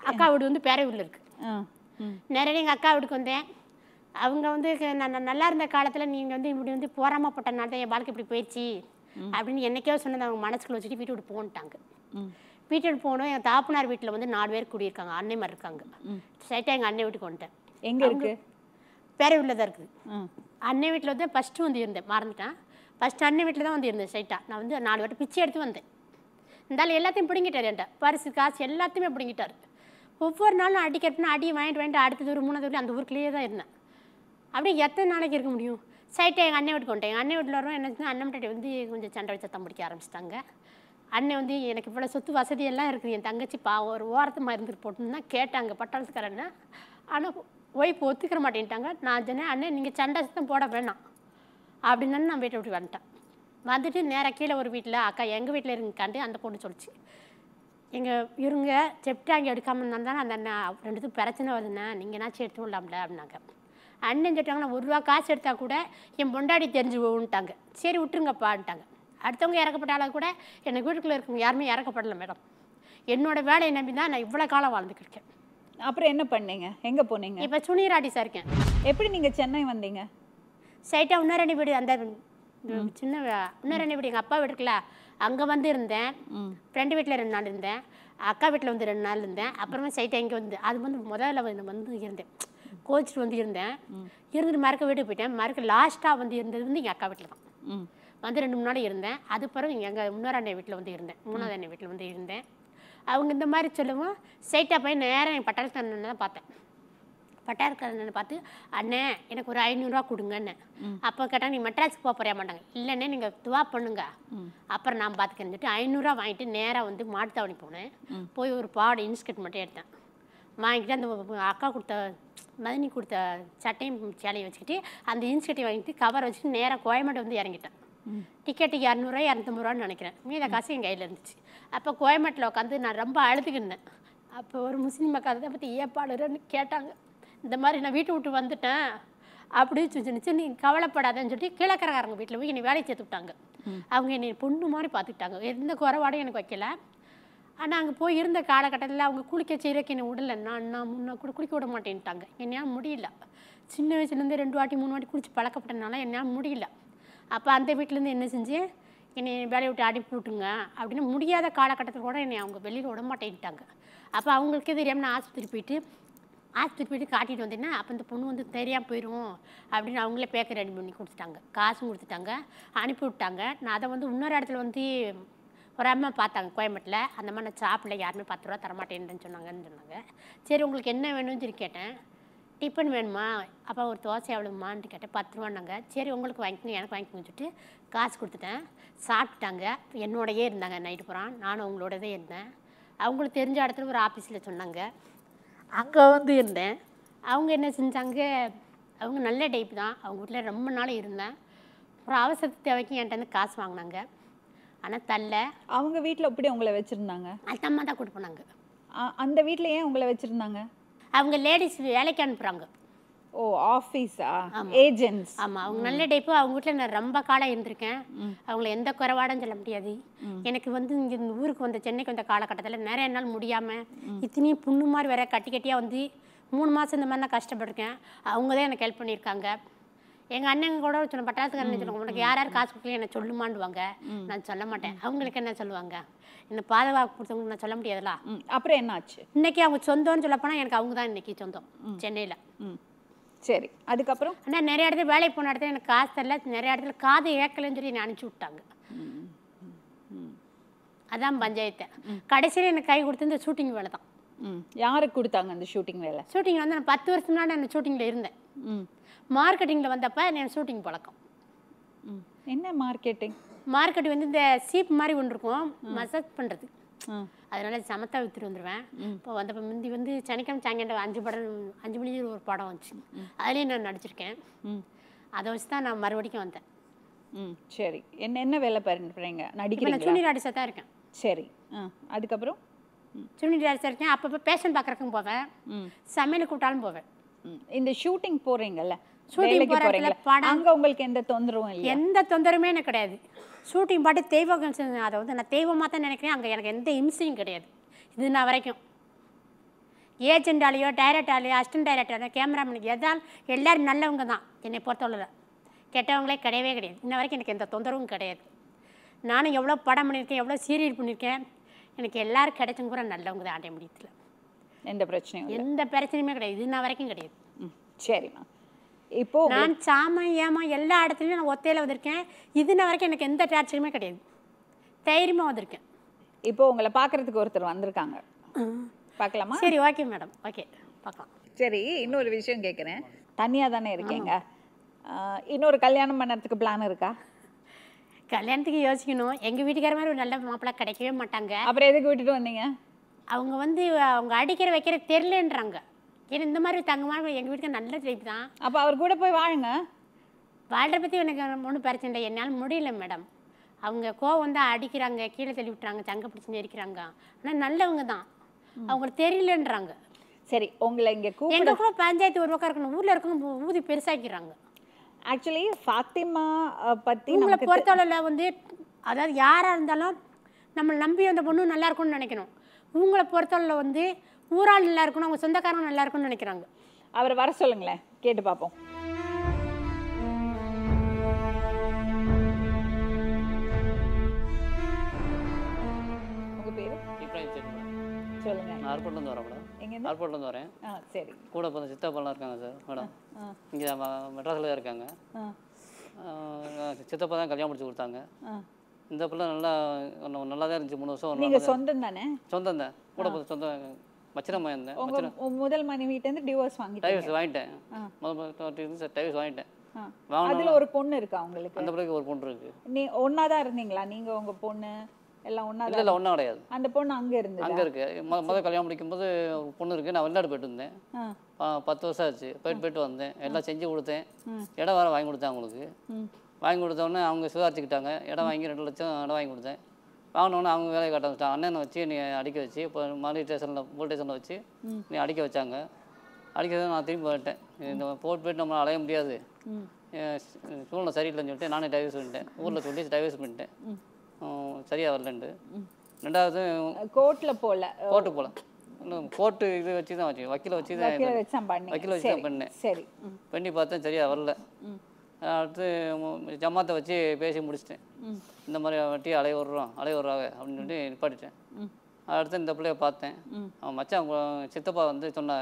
அக்கா வீடு வந்து பேரூரில் இருக்கு. நேரடியாக எங்கள் அக்கா வீட்டுக்கு வந்தேன். அவங்க வந்து நான் நல்லா இருந்த காலத்தில் நீங்கள் வந்து இப்படி வந்து போராமப்பட்டனால தான் என் வாழ்க்கை இப்படி போயிடுச்சு அப்படின்னு என்னைக்கோ சொன்னது அவங்க மனசுக்குள்ள வச்சுட்டு வீட்டு விட்டு போன்ட்டாங்க. வீட்டு விட்டு போனோம். என் தாப்பனார் வீட்டில் வந்து நாலு பேர் கூடியிருக்காங்க, அண்ணன் மாதிரி இருக்காங்க. ஸ்ட்ரைட்டாக எங்கள் அண்ணன் வீட்டுக்கு வந்துட்டேன். எங்கே இருக்கு? பேரூரில் தான் இருக்குது. அண்ணன் வீட்டில் வந்து ஃபஸ்ட்டு வந்து இருந்தேன், மறந்துட்டேன். ஃபஸ்ட்டு அண்ணன் வீட்டில் தான் வந்து இருந்தேன். ஸ்ட்ரைட்டாக நான் வந்து நாலு பேர்ட்ட பிச்சை எடுத்து வந்தேன். இருந்தாலும் எல்லாத்தையும் பிடிங்கிட்டார், என்கிட்ட பரிசு காசு எல்லாத்தையுமே பிடிங்கிட்டார். ஒவ்வொரு நாளும் அடிக்கிறப்பனா அடி வாங்கிட்டு வாங்கிட்டு அடுத்தது ஒரு மூணாவது வீட்டில் அந்த ஊருக்குள்ளேயே தான் இருந்தேன். அப்படியே எத்தனை நாளைக்கு இருக்க முடியும்? ஸ்ட்ரைட்டாக எங்கள் அண்ணன் வீட்டுக்கு வந்துட்டேன். எங்கள் அண்ணன் வீட்டில் வரும் என்னச்சுன்னா அண்ணன்கிட்ட வந்து கொஞ்சம் சண்டை வச்சு தான் பிடிக்க ஆரம்பிச்சிட்டாங்க. அண்ணன் வந்து எனக்கு இவ்வளோ சொத்து வசதியெல்லாம் இருக்குது, என் தங்கச்சி பா ஒரு ஓரத்து மாதிரி இருந்துட்டு போட்டுன்னு தான் கேட்டாங்க பட்டாளத்துக்காரன்னு. ஆனால் ஒய்ஃப் ஒத்துக்கிற மாட்டேன்ட்டாங்க. நான் சொன்னேன், அண்ணன் நீங்கள் சண்டை சத்தம் போட வேணாம் அப்படின்னு நான் வீட்டை விட்டு வந்துட்டேன். வந்துட்டு நேராக கீழே ஒரு வீட்டில் அக்கா எங்கள் வீட்டில் இருக்காண்டி அந்த பொண்ணு சொல்லிச்சு, எங்கள் இருங்க செப்டாங்க எடுக்காமல் இருந்தாலும் தானே அந்த அண்ணன் ரெண்டுத்துக்கு பிரச்சனை வருதுண்ணா, நீங்கள் என்னாச்சு எடுத்து விடலாம்ல அப்படின்னாங்க. அண்ணன் சொல்லிட்டாங்கன்னா ஒரு ரூபா காசு எடுத்தால் கூட என் பொண்டாடி தெரிஞ்சு போகணுட்டாங்க. சரி விட்டுருங்கப்பான்ட்டாங்க. அடுத்தவங்க இறக்கப்பட்டாலும் கூட எனக்கு வீட்டுக்குள்ளே இருக்கவங்க யாருமே இறக்கப்படலை மேடம். என்னோடய வேலையை நம்பி தான் நான் இவ்வளோ காலம் வாழ்ந்துக்கிட்டு இருக்கேன். அப்புறம் என்ன பண்ணீங்க, எங்கே போனீங்க? இப்போ சுனிராடிஸாக இருக்கேன். எப்படி நீங்கள் சென்னை வந்தீங்க? ஸ்ட்ரைட்டாக இன்னும் ரெண்டு வீடு அந்த சின்ன இன்னும் ரெண்டு வீடு எங்கள் அப்பா வீட்டுக்குல அங்கே வந்து இருந்தேன். ஃப்ரெண்டு வீட்டில் ரெண்டு நாள் இருந்தேன், அக்கா வீட்டில் வந்து ரெண்டு நாள் இருந்தேன். அப்புறமா ஸ்ட்ரைட்டாக இங்கே வந்து அது வந்து முதல்ல வந்து இருந்தேன், கோச்சிட்டு வந்து இருந்தேன். இருந்துட்டு மறுக்க வீட்டுக்கு போயிட்டேன். மறுக்க லாஸ்ட்டாக வந்து இருந்தது வந்து எங்கள் அக்கா வீட்டில் தான் வந்து ரெண்டு மூணு நாள் இருந்தேன். அது பிறகு எங்கள் இன்னொரு அண்ணன் வீட்டில் வந்து இருந்தேன், மூணாவது அண்ணன் வீட்டில் வந்து இருந்தேன். அவங்க இந்த மாதிரி சொல்லுவோம். ஸ்ட்ரைட்டாக போய் நேராக என் பட்டாளக்காரன் தான் பார்த்தேன். பட்டாளக்காரன் பார்த்து, அண்ணே எனக்கு ஒரு ஐநூறுரூவா கொடுங்கண்ணே. அப்போ கேட்டால் நீ மெட்ராஸுக்கு போக போறியா மாட்டாங்க, இல்லைண்ணே நீங்கள் துவா பண்ணுங்க அப்புறம் நான் பார்த்துக்கிறேன் சொல்லிட்டு ஐநூறுரூவா வாங்கிட்டு நேராக வந்து மாட்டுத்தாவணி போனேன். போய் ஒரு பாவாடை இன்ஸ்கர்ட் மட்டும் எடுத்தேன். வாங்கிட்டு அந்த அக்கா கொடுத்த மதினி கொடுத்த சட்டையும் சேலையும் வச்சுக்கிட்டு அந்த இன்ஸ்கர்ட்டையும் வாங்கிட்டு கவர் வச்சுட்டு நேராக கோயம்பேடு வந்து இறங்கிட்டேன். டிக்கெட்டுக்கு இரநூறுவா இரநூத்தம்பதுரூவான்னு நினைக்கிறேன், மீத காசு என் கையில் இருந்துச்சு. அப்போ கோயம்பேட்டில் உட்காந்து நான் ரொம்ப அழுதுக்கிருந்தேன். அப்போ ஒரு முஸ்லீம் அக்கா அதை பற்றி ஏப்பாடுறன்னு கேட்டாங்க. இந்த மாதிரி நான் வீட்டு விட்டு வந்துட்டேன் அப்படின்னு சொல்லிச்சு. நீ கவலைப்படாதேன்னு சொல்லிட்டு கீழக்கரக்காரங்க வீட்டில் போய் என்னை வேலையை சேர்த்து விட்டாங்க. அவங்க என்னை பொண்ணு மாதிரி பார்த்துக்கிட்டாங்க, எந்த குறைபாடும் எனக்கு வைக்கல. ஆனால் அங்கே போய் இருந்த காலகட்டத்தில் அவங்க குளிக்க செய்கிறக்கு என்னை விடலை. நான் நான் முன்னே கூட குளிக்க விட மாட்டேன்ட்டாங்க. என்னால் முடியல, சின்ன வயசுலேருந்து ரெண்டு வாட்டி மூணு வாட்டி குளிச்சு பழக்கப்பட்டனால என்னால் முடியல. அப்போ அந்த வீட்டிலேருந்து என்ன செஞ்சு என்னை வேலையை விட்டு அடிப்பு விட்டுங்க அப்படின்னு முடியாத காலகட்டத்தில் கூட என்னை அவங்க வெளியில் விட மாட்டேன்ட்டாங்க. அப்போ அவங்களுக்கே தெரியாமல் நான் ஆஸ்பத்திரி போயிட்டு ஆஸ்பத்திரிக்கு போய்ட்டு காட்டிட்டு வந்தேன்னா அப்போ இந்த பொண்ணு வந்து தெரியாமல் போயிடும் அப்படின்னு அவங்களே பேக்கர் ரெடி பண்ணி கொடுத்துட்டாங்க. காசு கொடுத்துட்டாங்க, அனுப்பி விட்டாங்க. நான் அதை வந்து இன்னொரு இடத்துல வந்து ஒரு அம்மா பார்த்தாங்க கோயம்பேட்டில். அந்த மாதிரி நான் சாப்பிடல, யாருமே பத்து ரூபா தரமாட்டேன்னு சொன்னாங்கன்னு சொன்னாங்க. சரி உங்களுக்கு என்ன வேணும்னு சொல்லி கேட்டேன். டிஃபன் வேணுமா, அப்போ ஒரு தோசை எவ்வளோமான்னு கேட்டேன். பத்து ரூபான்னாங்க. சரி உங்களுக்கு வாங்கிக்கணும், எனக்கு வாங்கிக்கணும்னு சொல்லிட்டு காசு கொடுத்துட்டேன். சாப்பிட்டாங்க, என்னோடையே இருந்தாங்க நைட்டு பூரா. நானும் அவங்களோடதே இருந்தேன். அவங்களுக்கு தெரிஞ்ச இடத்துல ஒரு ஆஃபீஸில் சொன்னாங்க, அங்கே வந்து இருந்தேன். அவங்க என்ன செஞ்சாங்க, அவங்க நல்ல டைப் தான், அவங்க வீட்டில் ரொம்ப நாள் இருந்தேன். அப்புறம் அவசரத்து தேவைக்கு என்கிட்ட வந்து காசு வாங்கினாங்க. ஆனால் தரல. அவங்க வீட்டில் எப்படி உங்களை வச்சுருந்தாங்க? அந்த அம்மா தான் கொடுப்பாங்க. அந்த வீட்டில் ஏன் உங்களை வச்சுருந்தாங்க? அவங்க லேடிஸ் வேலைக்கு அனுப்புகிறாங்க. ஓ, ஆஃபீஸா? ஏஜென்ட்ஸ். ஆமாம், அவங்க நல்ல டைப்பு. அவங்க வீட்டில் நான் ரொம்ப காலம் இருந்திருக்கேன். அவங்கள எந்த குறைபாடும் சொல்ல முடியாது. எனக்கு வந்து இங்கே இந்த ஊருக்கு வந்த சென்னைக்கு வந்த காலகட்டத்தில் நிறைய நாள் முடியாமல் இத்தனையும் புண்ணு மாதிரி வேற கட்டி கட்டியாக வந்து மூணு மாதம் இந்த மாதிரி நான் கஷ்டப்பட்டிருக்கேன். அவங்க தான் எனக்கு ஹெல்ப் பண்ணியிருக்காங்க. எங்கள் அண்ணன் கூட சொன்ன பட்டாளத்துக்காரன் சொல்லுவாங்க, உனக்கு யார் யார் காசு கொடுக்கல என்னை சொல்லுமான்னுவாங்க. நான் சொல்ல மாட்டேன். அவங்களுக்கு என்ன சொல்லுவாங்க, என்னை பாதுகாப்பு கொடுத்தவங்களுக்கு நான் சொல்ல முடியாதுல்ல. அப்புறம் என்ன ஆச்சு? இன்றைக்கி அவங்க சொந்தம்னு சொல்லப்போனால் எனக்கு அவங்க தான் இன்றைக்கி சொந்தம் சென்னையில். சரி, அதுக்கப்புறம் ஆனால் நிறைய இடத்துல வேலைக்கு போன இடத்துல எனக்கு காசு தரல, நிறைய இடத்துல காது ஏக்கலன்னு சொல்லி என்னை அனுப்பிச்சி விட்டாங்க. அதான் பஞ்சாயத்தை. கடைசியில் எனக்கு கை கொடுத்து இந்த ஷூட்டிங் வேலை தான். யாருக்கு கொடுத்தாங்க அந்த ஷூட்டிங் வேலை? ஷூட்டிங் வந்து நான் பத்து வருஷம் முன்னாடி நான் ஷூட்டிங்கில் இருந்தேன். மார்க்கெட்டிங்கில் வந்தப்போ நான் ஷூட்டிங் பழக்கம். என்ன மார்க்கெட்டிங்? மார்க்கெட் வந்து இந்த சீப் மாதிரி ஒன்று இருக்கும், மசாஜ் பண்ணுறது. அதனால சமத்தா வித்துட்டு வந்துடுவேன். இப்போ வந்தப்போ முந்தி வந்து சனிக்கிழமை சாயங்காலம் அஞ்சு படம் அஞ்சு மணிக்கு ஒரு படம் வந்துச்சு, அதுலேயும் நான் நடிச்சிருக்கேன். அதை வச்சு தான் நான் மறுபடிக்கும் வந்தேன். ம், சரி. என்ன என்ன வேலை பாருங்க? நடிக்கிறேன், சுனி டாடிஸாக தான் இருக்கேன். சரி, அதுக்கப்புறம் சுனி டாடிஸாக இருக்கேன். அப்பப்போ பேஷண்ட் பார்க்குறக்கும் போவேன், சமையல் கூட்டாலும் போவேன். இந்த ஷூட்டிங் போகிறீங்கல்ல, ஷூட்டிங் போகிறீங்களா படம், அங்கே உங்களுக்கு எந்த தொந்தரவும் இல்லை? எந்த தொந்தரவுமே எனக்கு கிடையாது. ஷூட்டிங் பாட்டு தெய்வம், அதை வந்து நான் தெய்வமாக தான் நினைக்கிறேன். அங்கே எனக்கு எந்த இம்சையும் கிடையாது. இது நான் வரைக்கும் ஏஜென்டாலேயோ டைரக்டாலேயோ அசிஸ்டன்ட் டைரக்டாலேயோ கேமராமேனுக்கு எதால் எல்லோரும் நல்லவங்க தான் என்னை பொறுத்தவரை. கெட்டவங்களே கிடையவே கிடையாது. இன்ன வரைக்கும் எனக்கு எந்த தொந்தரவும் கிடையாது. நானும் எவ்வளோ படம் பண்ணியிருக்கேன், எவ்வளோ சீரியல் பண்ணியிருக்கேன். எனக்கு எல்லோரும் கிடைச்சும் கூட நல்லவங்க தான். ஆண்டை முடியத்தில் எந்த பிரச்சனையும் எந்த பிரச்சனையுமே கிடையாது, இது நான் வரைக்கும் கிடையாது. ம், சரிம்மா. இப்போ நான் சாமா ஏமா எல்லா இடத்துலையும் நான் ஒத்தையில் வந்திருக்கேன். இதுன வரைக்கும் எனக்கு எந்த டார்ச்சருமே கிடையாது, தைரியமாக வந்திருக்கேன். இப்போ உங்களை பார்க்குறதுக்கு ஒருத்தர் வந்திருக்காங்க, பார்க்கலாமா? சரி, ஓகே மேடம், ஓகே, பார்க்கலாம். சரி, இன்னொரு விஷயம் கேட்குறேன். தனியாக தானே இருக்கீங்க, இன்னொரு கல்யாணம் பண்ணுறதுக்கு பிளான் இருக்கா? கல்யாணத்துக்கு யோசிக்கணும். எங்கள் வீட்டுக்கார மாதிரி ஒரு நல்ல மாப்பிள்ளை கிடைக்கவே மாட்டாங்க. அப்புறம் எதுக்கு விட்டுட்டு வந்தீங்க? அவங்க வந்து அவங்க அடிக்கிற வைக்கிற தெரிலன்றாங்க. ஏன்னா இந்த மாதிரி தங்கமாக எங்கள் வீட்டுக்கு நல்ல டைப் தான். அப்போ அவர் கூட போய் வாழுங்க. வாழ்கிற பற்றி எனக்கு ஒன்றும் பிரச்சனை இல்லை. என்னால் முடியல மேடம். அவங்க கோவம் தான், அடிக்கிறாங்க, கீழே தள்ளி விட்டுறாங்க, தங்க பிடிச்சி இருக்கிறாங்க. ஆனால் நல்லவங்க தான், அவங்களுக்கு தெரியலன்றாங்க. சரி, உங்களை இங்கே எங்கள் கூட பஞ்சாயத்து ஒரு பக்கம் இருக்கணும், ஊரில் இருக்கவங்க ஊதி பெருசாக்கிறாங்க. ஆக்சுவலி ஃபாத்திமா பற்றி உங்களை பொறுத்தளவில் வந்து, அதாவது யாராக இருந்தாலும் நம்மளை நம்பி அந்த பொண்ணு நல்லா இருக்கும்னு நினைக்கணும். உங்களை பொறுத்தளவில் வந்து ஊரால் நல்லா இருக்கணும், அவங்க சொந்தக்காரங்க நல்லா இருக்கும்னு நினைக்கிறாங்க. அவரை வர சொல்லுங்களேன், கேட்டு பார்ப்போம். உங்க பேரு? சொல்லுங்க. ஏர்போர்ட்லேருந்து வரேன் மேடம். எங்கே? ஏர்போர்ட்லேருந்து வரேன். சரி, கூட போதும். சித்தப்பாலாம் இருக்காங்க சார் மேடம், இங்கே மெட்ராஸில் தான் இருக்காங்க. சித்தப்பா தான் கல்யாணம் முடிச்சு கொடுத்தாங்க. இந்த பிள்ளை நல்லா நல்லா தான் இருந்துச்சு. மூணு வருஷம் சொந்தம் தானே? சொந்தம் தான், கூட போதும் சொந்தம். மச்சனம்மா இருந்தேன். முதல் மனைவிட்டேருந்து டிவோர்ஸ் வாங்கிட்டேன். டிவோர்ஸ் வாங்கிட்டேன் முதல் டிவோர்ஸ் வாங்கிட்டேன். அதுல ஒரு பொண்ணு இருக்கா உங்களுக்கு? அந்த பிள்ளைக்கு ஒரு பொண்ணு இருக்கு. நீ ஒன்னா தான் இருந்தீங்களா? நீங்க உங்க பொண்ணு எல்லாம் ஒன்னா? இல்ல இல்ல, ஒன்னா கிடையாது. அந்த பொண்ணு அங்க இருந்து அங்க இருக்கு. முதல் கல்யாணம் முடிக்கும் போது ஒரு பொண்ணு இருக்கு. நான் வெளிநாடு போயிட்டு இருந்தேன், பத்து வருஷம் ஆச்சு. போயிட்டு போயிட்டு வந்தேன், எல்லாம் செஞ்சு கொடுத்தேன். இடம் வேற வாங்கி கொடுத்தேன் அவங்களுக்கு. வாங்கி கொடுத்தோடனே அவங்க சுதாரிச்சுக்கிட்டாங்க. இடம் வாங்கி ரெண்டு லட்சம் இடம் வாங்கி கொடுத்தேன். வாங்கினோன்னு அவங்க வேலையை காட்ட வச்சுட்டாங்க. அண்ணனை வச்சு நீ அடிக்க வச்சு இப்போ மாதிரி ஸ்டேஷனில் போலீஸ் ஸ்டேஷனில் வச்சு நீ அடிக்க வச்சாங்க. அடிக்கிறத நான் திரும்பி போயிட்டேன். இந்த போட்டு போய்ட்டு நம்மளால் அலைய முடியாது, சூழ்நிலை சரியில்லைன்னு சொல்லிட்டு நானே டைவர்ஸ் பண்ணிட்டேன். ஊரில் சொல்லி டைவர்ஸ் பண்ணிட்டேன், சரியாக வரலன்ட்டு. ரெண்டாவது கோர்ட்டில் போகல, கோர்ட்டு போகல, கோர்ட்டு இது வச்சு தான் வச்சு வக்கீலை வச்சு தான் வக்கீலை வச்சு தான் பண்ணேன். சரி, பண்ணி பார்த்தேன், சரியாக வரல. அடுத்து ஜமாத்தை வச்சு பேசி முடிச்சிட்டேன். இந்த மாதிரி வட்டி அலைய விடுறோம் அலைய விடுறாங்க அப்படின்னு சொல்லி நிப்பாட்டிட்டேன். அடுத்து இந்த பிள்ளையை பார்த்தேன். அவன் மச்சான் சித்தப்பா வந்து சொன்ன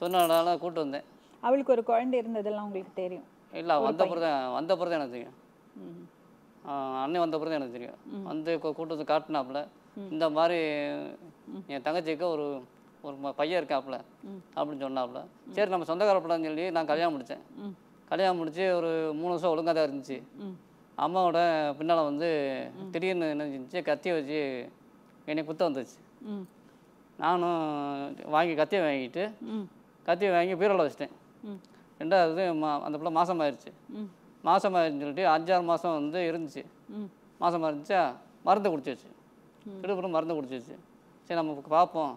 சொன்னனால கூப்பிட்டு வந்தேன். அவளுக்கு ஒரு குழந்தை இருந்ததெல்லாம் உங்களுக்கு தெரியும் இல்லை? வந்த பிறதான் வந்த பிறதான் எனக்கு தெரியும். அண்ணன் வந்த பிறதான் எனக்கு தெரியும். வந்து கூப்பிட்டு வந்து காட்டினாப்புல, இந்த மாதிரி என் தங்கச்சிக்கு ஒரு ஒரு பையன் இருக்காப்புல அப்படின்னு சொன்னாப்புல. சரி நம்ம சொந்தக்காரப்படான்னு சொல்லி நான் கல்யாணம் முடித்தேன். கல்யாணம் முடித்து ஒரு மூணு வருஷம் ஒழுங்காக தான் இருந்துச்சு. அம்மாவோட பின்னால் வந்து திடீர்னு நினைச்சிருந்துச்சு, கத்தியை வச்சு என்னை குத்த வந்துச்சு. நானும் வாங்கி கத்தியை வாங்கிட்டு கத்தியை வாங்கி பீரோவில் வச்சிட்டேன். ரெண்டாவது மா அந்த பிள்ளை மாதமாயிருச்சு. மாதமாயிருச்சுன்னு சொல்லிட்டு அஞ்சாறு மாதம் வந்து இருந்துச்சு. மாதமாக இருந்துச்சா மருந்து குடிச்சிருச்சு. திடீர்னு மருந்து குடிச்சிருச்சு. சரி நம்ம பார்ப்போம்.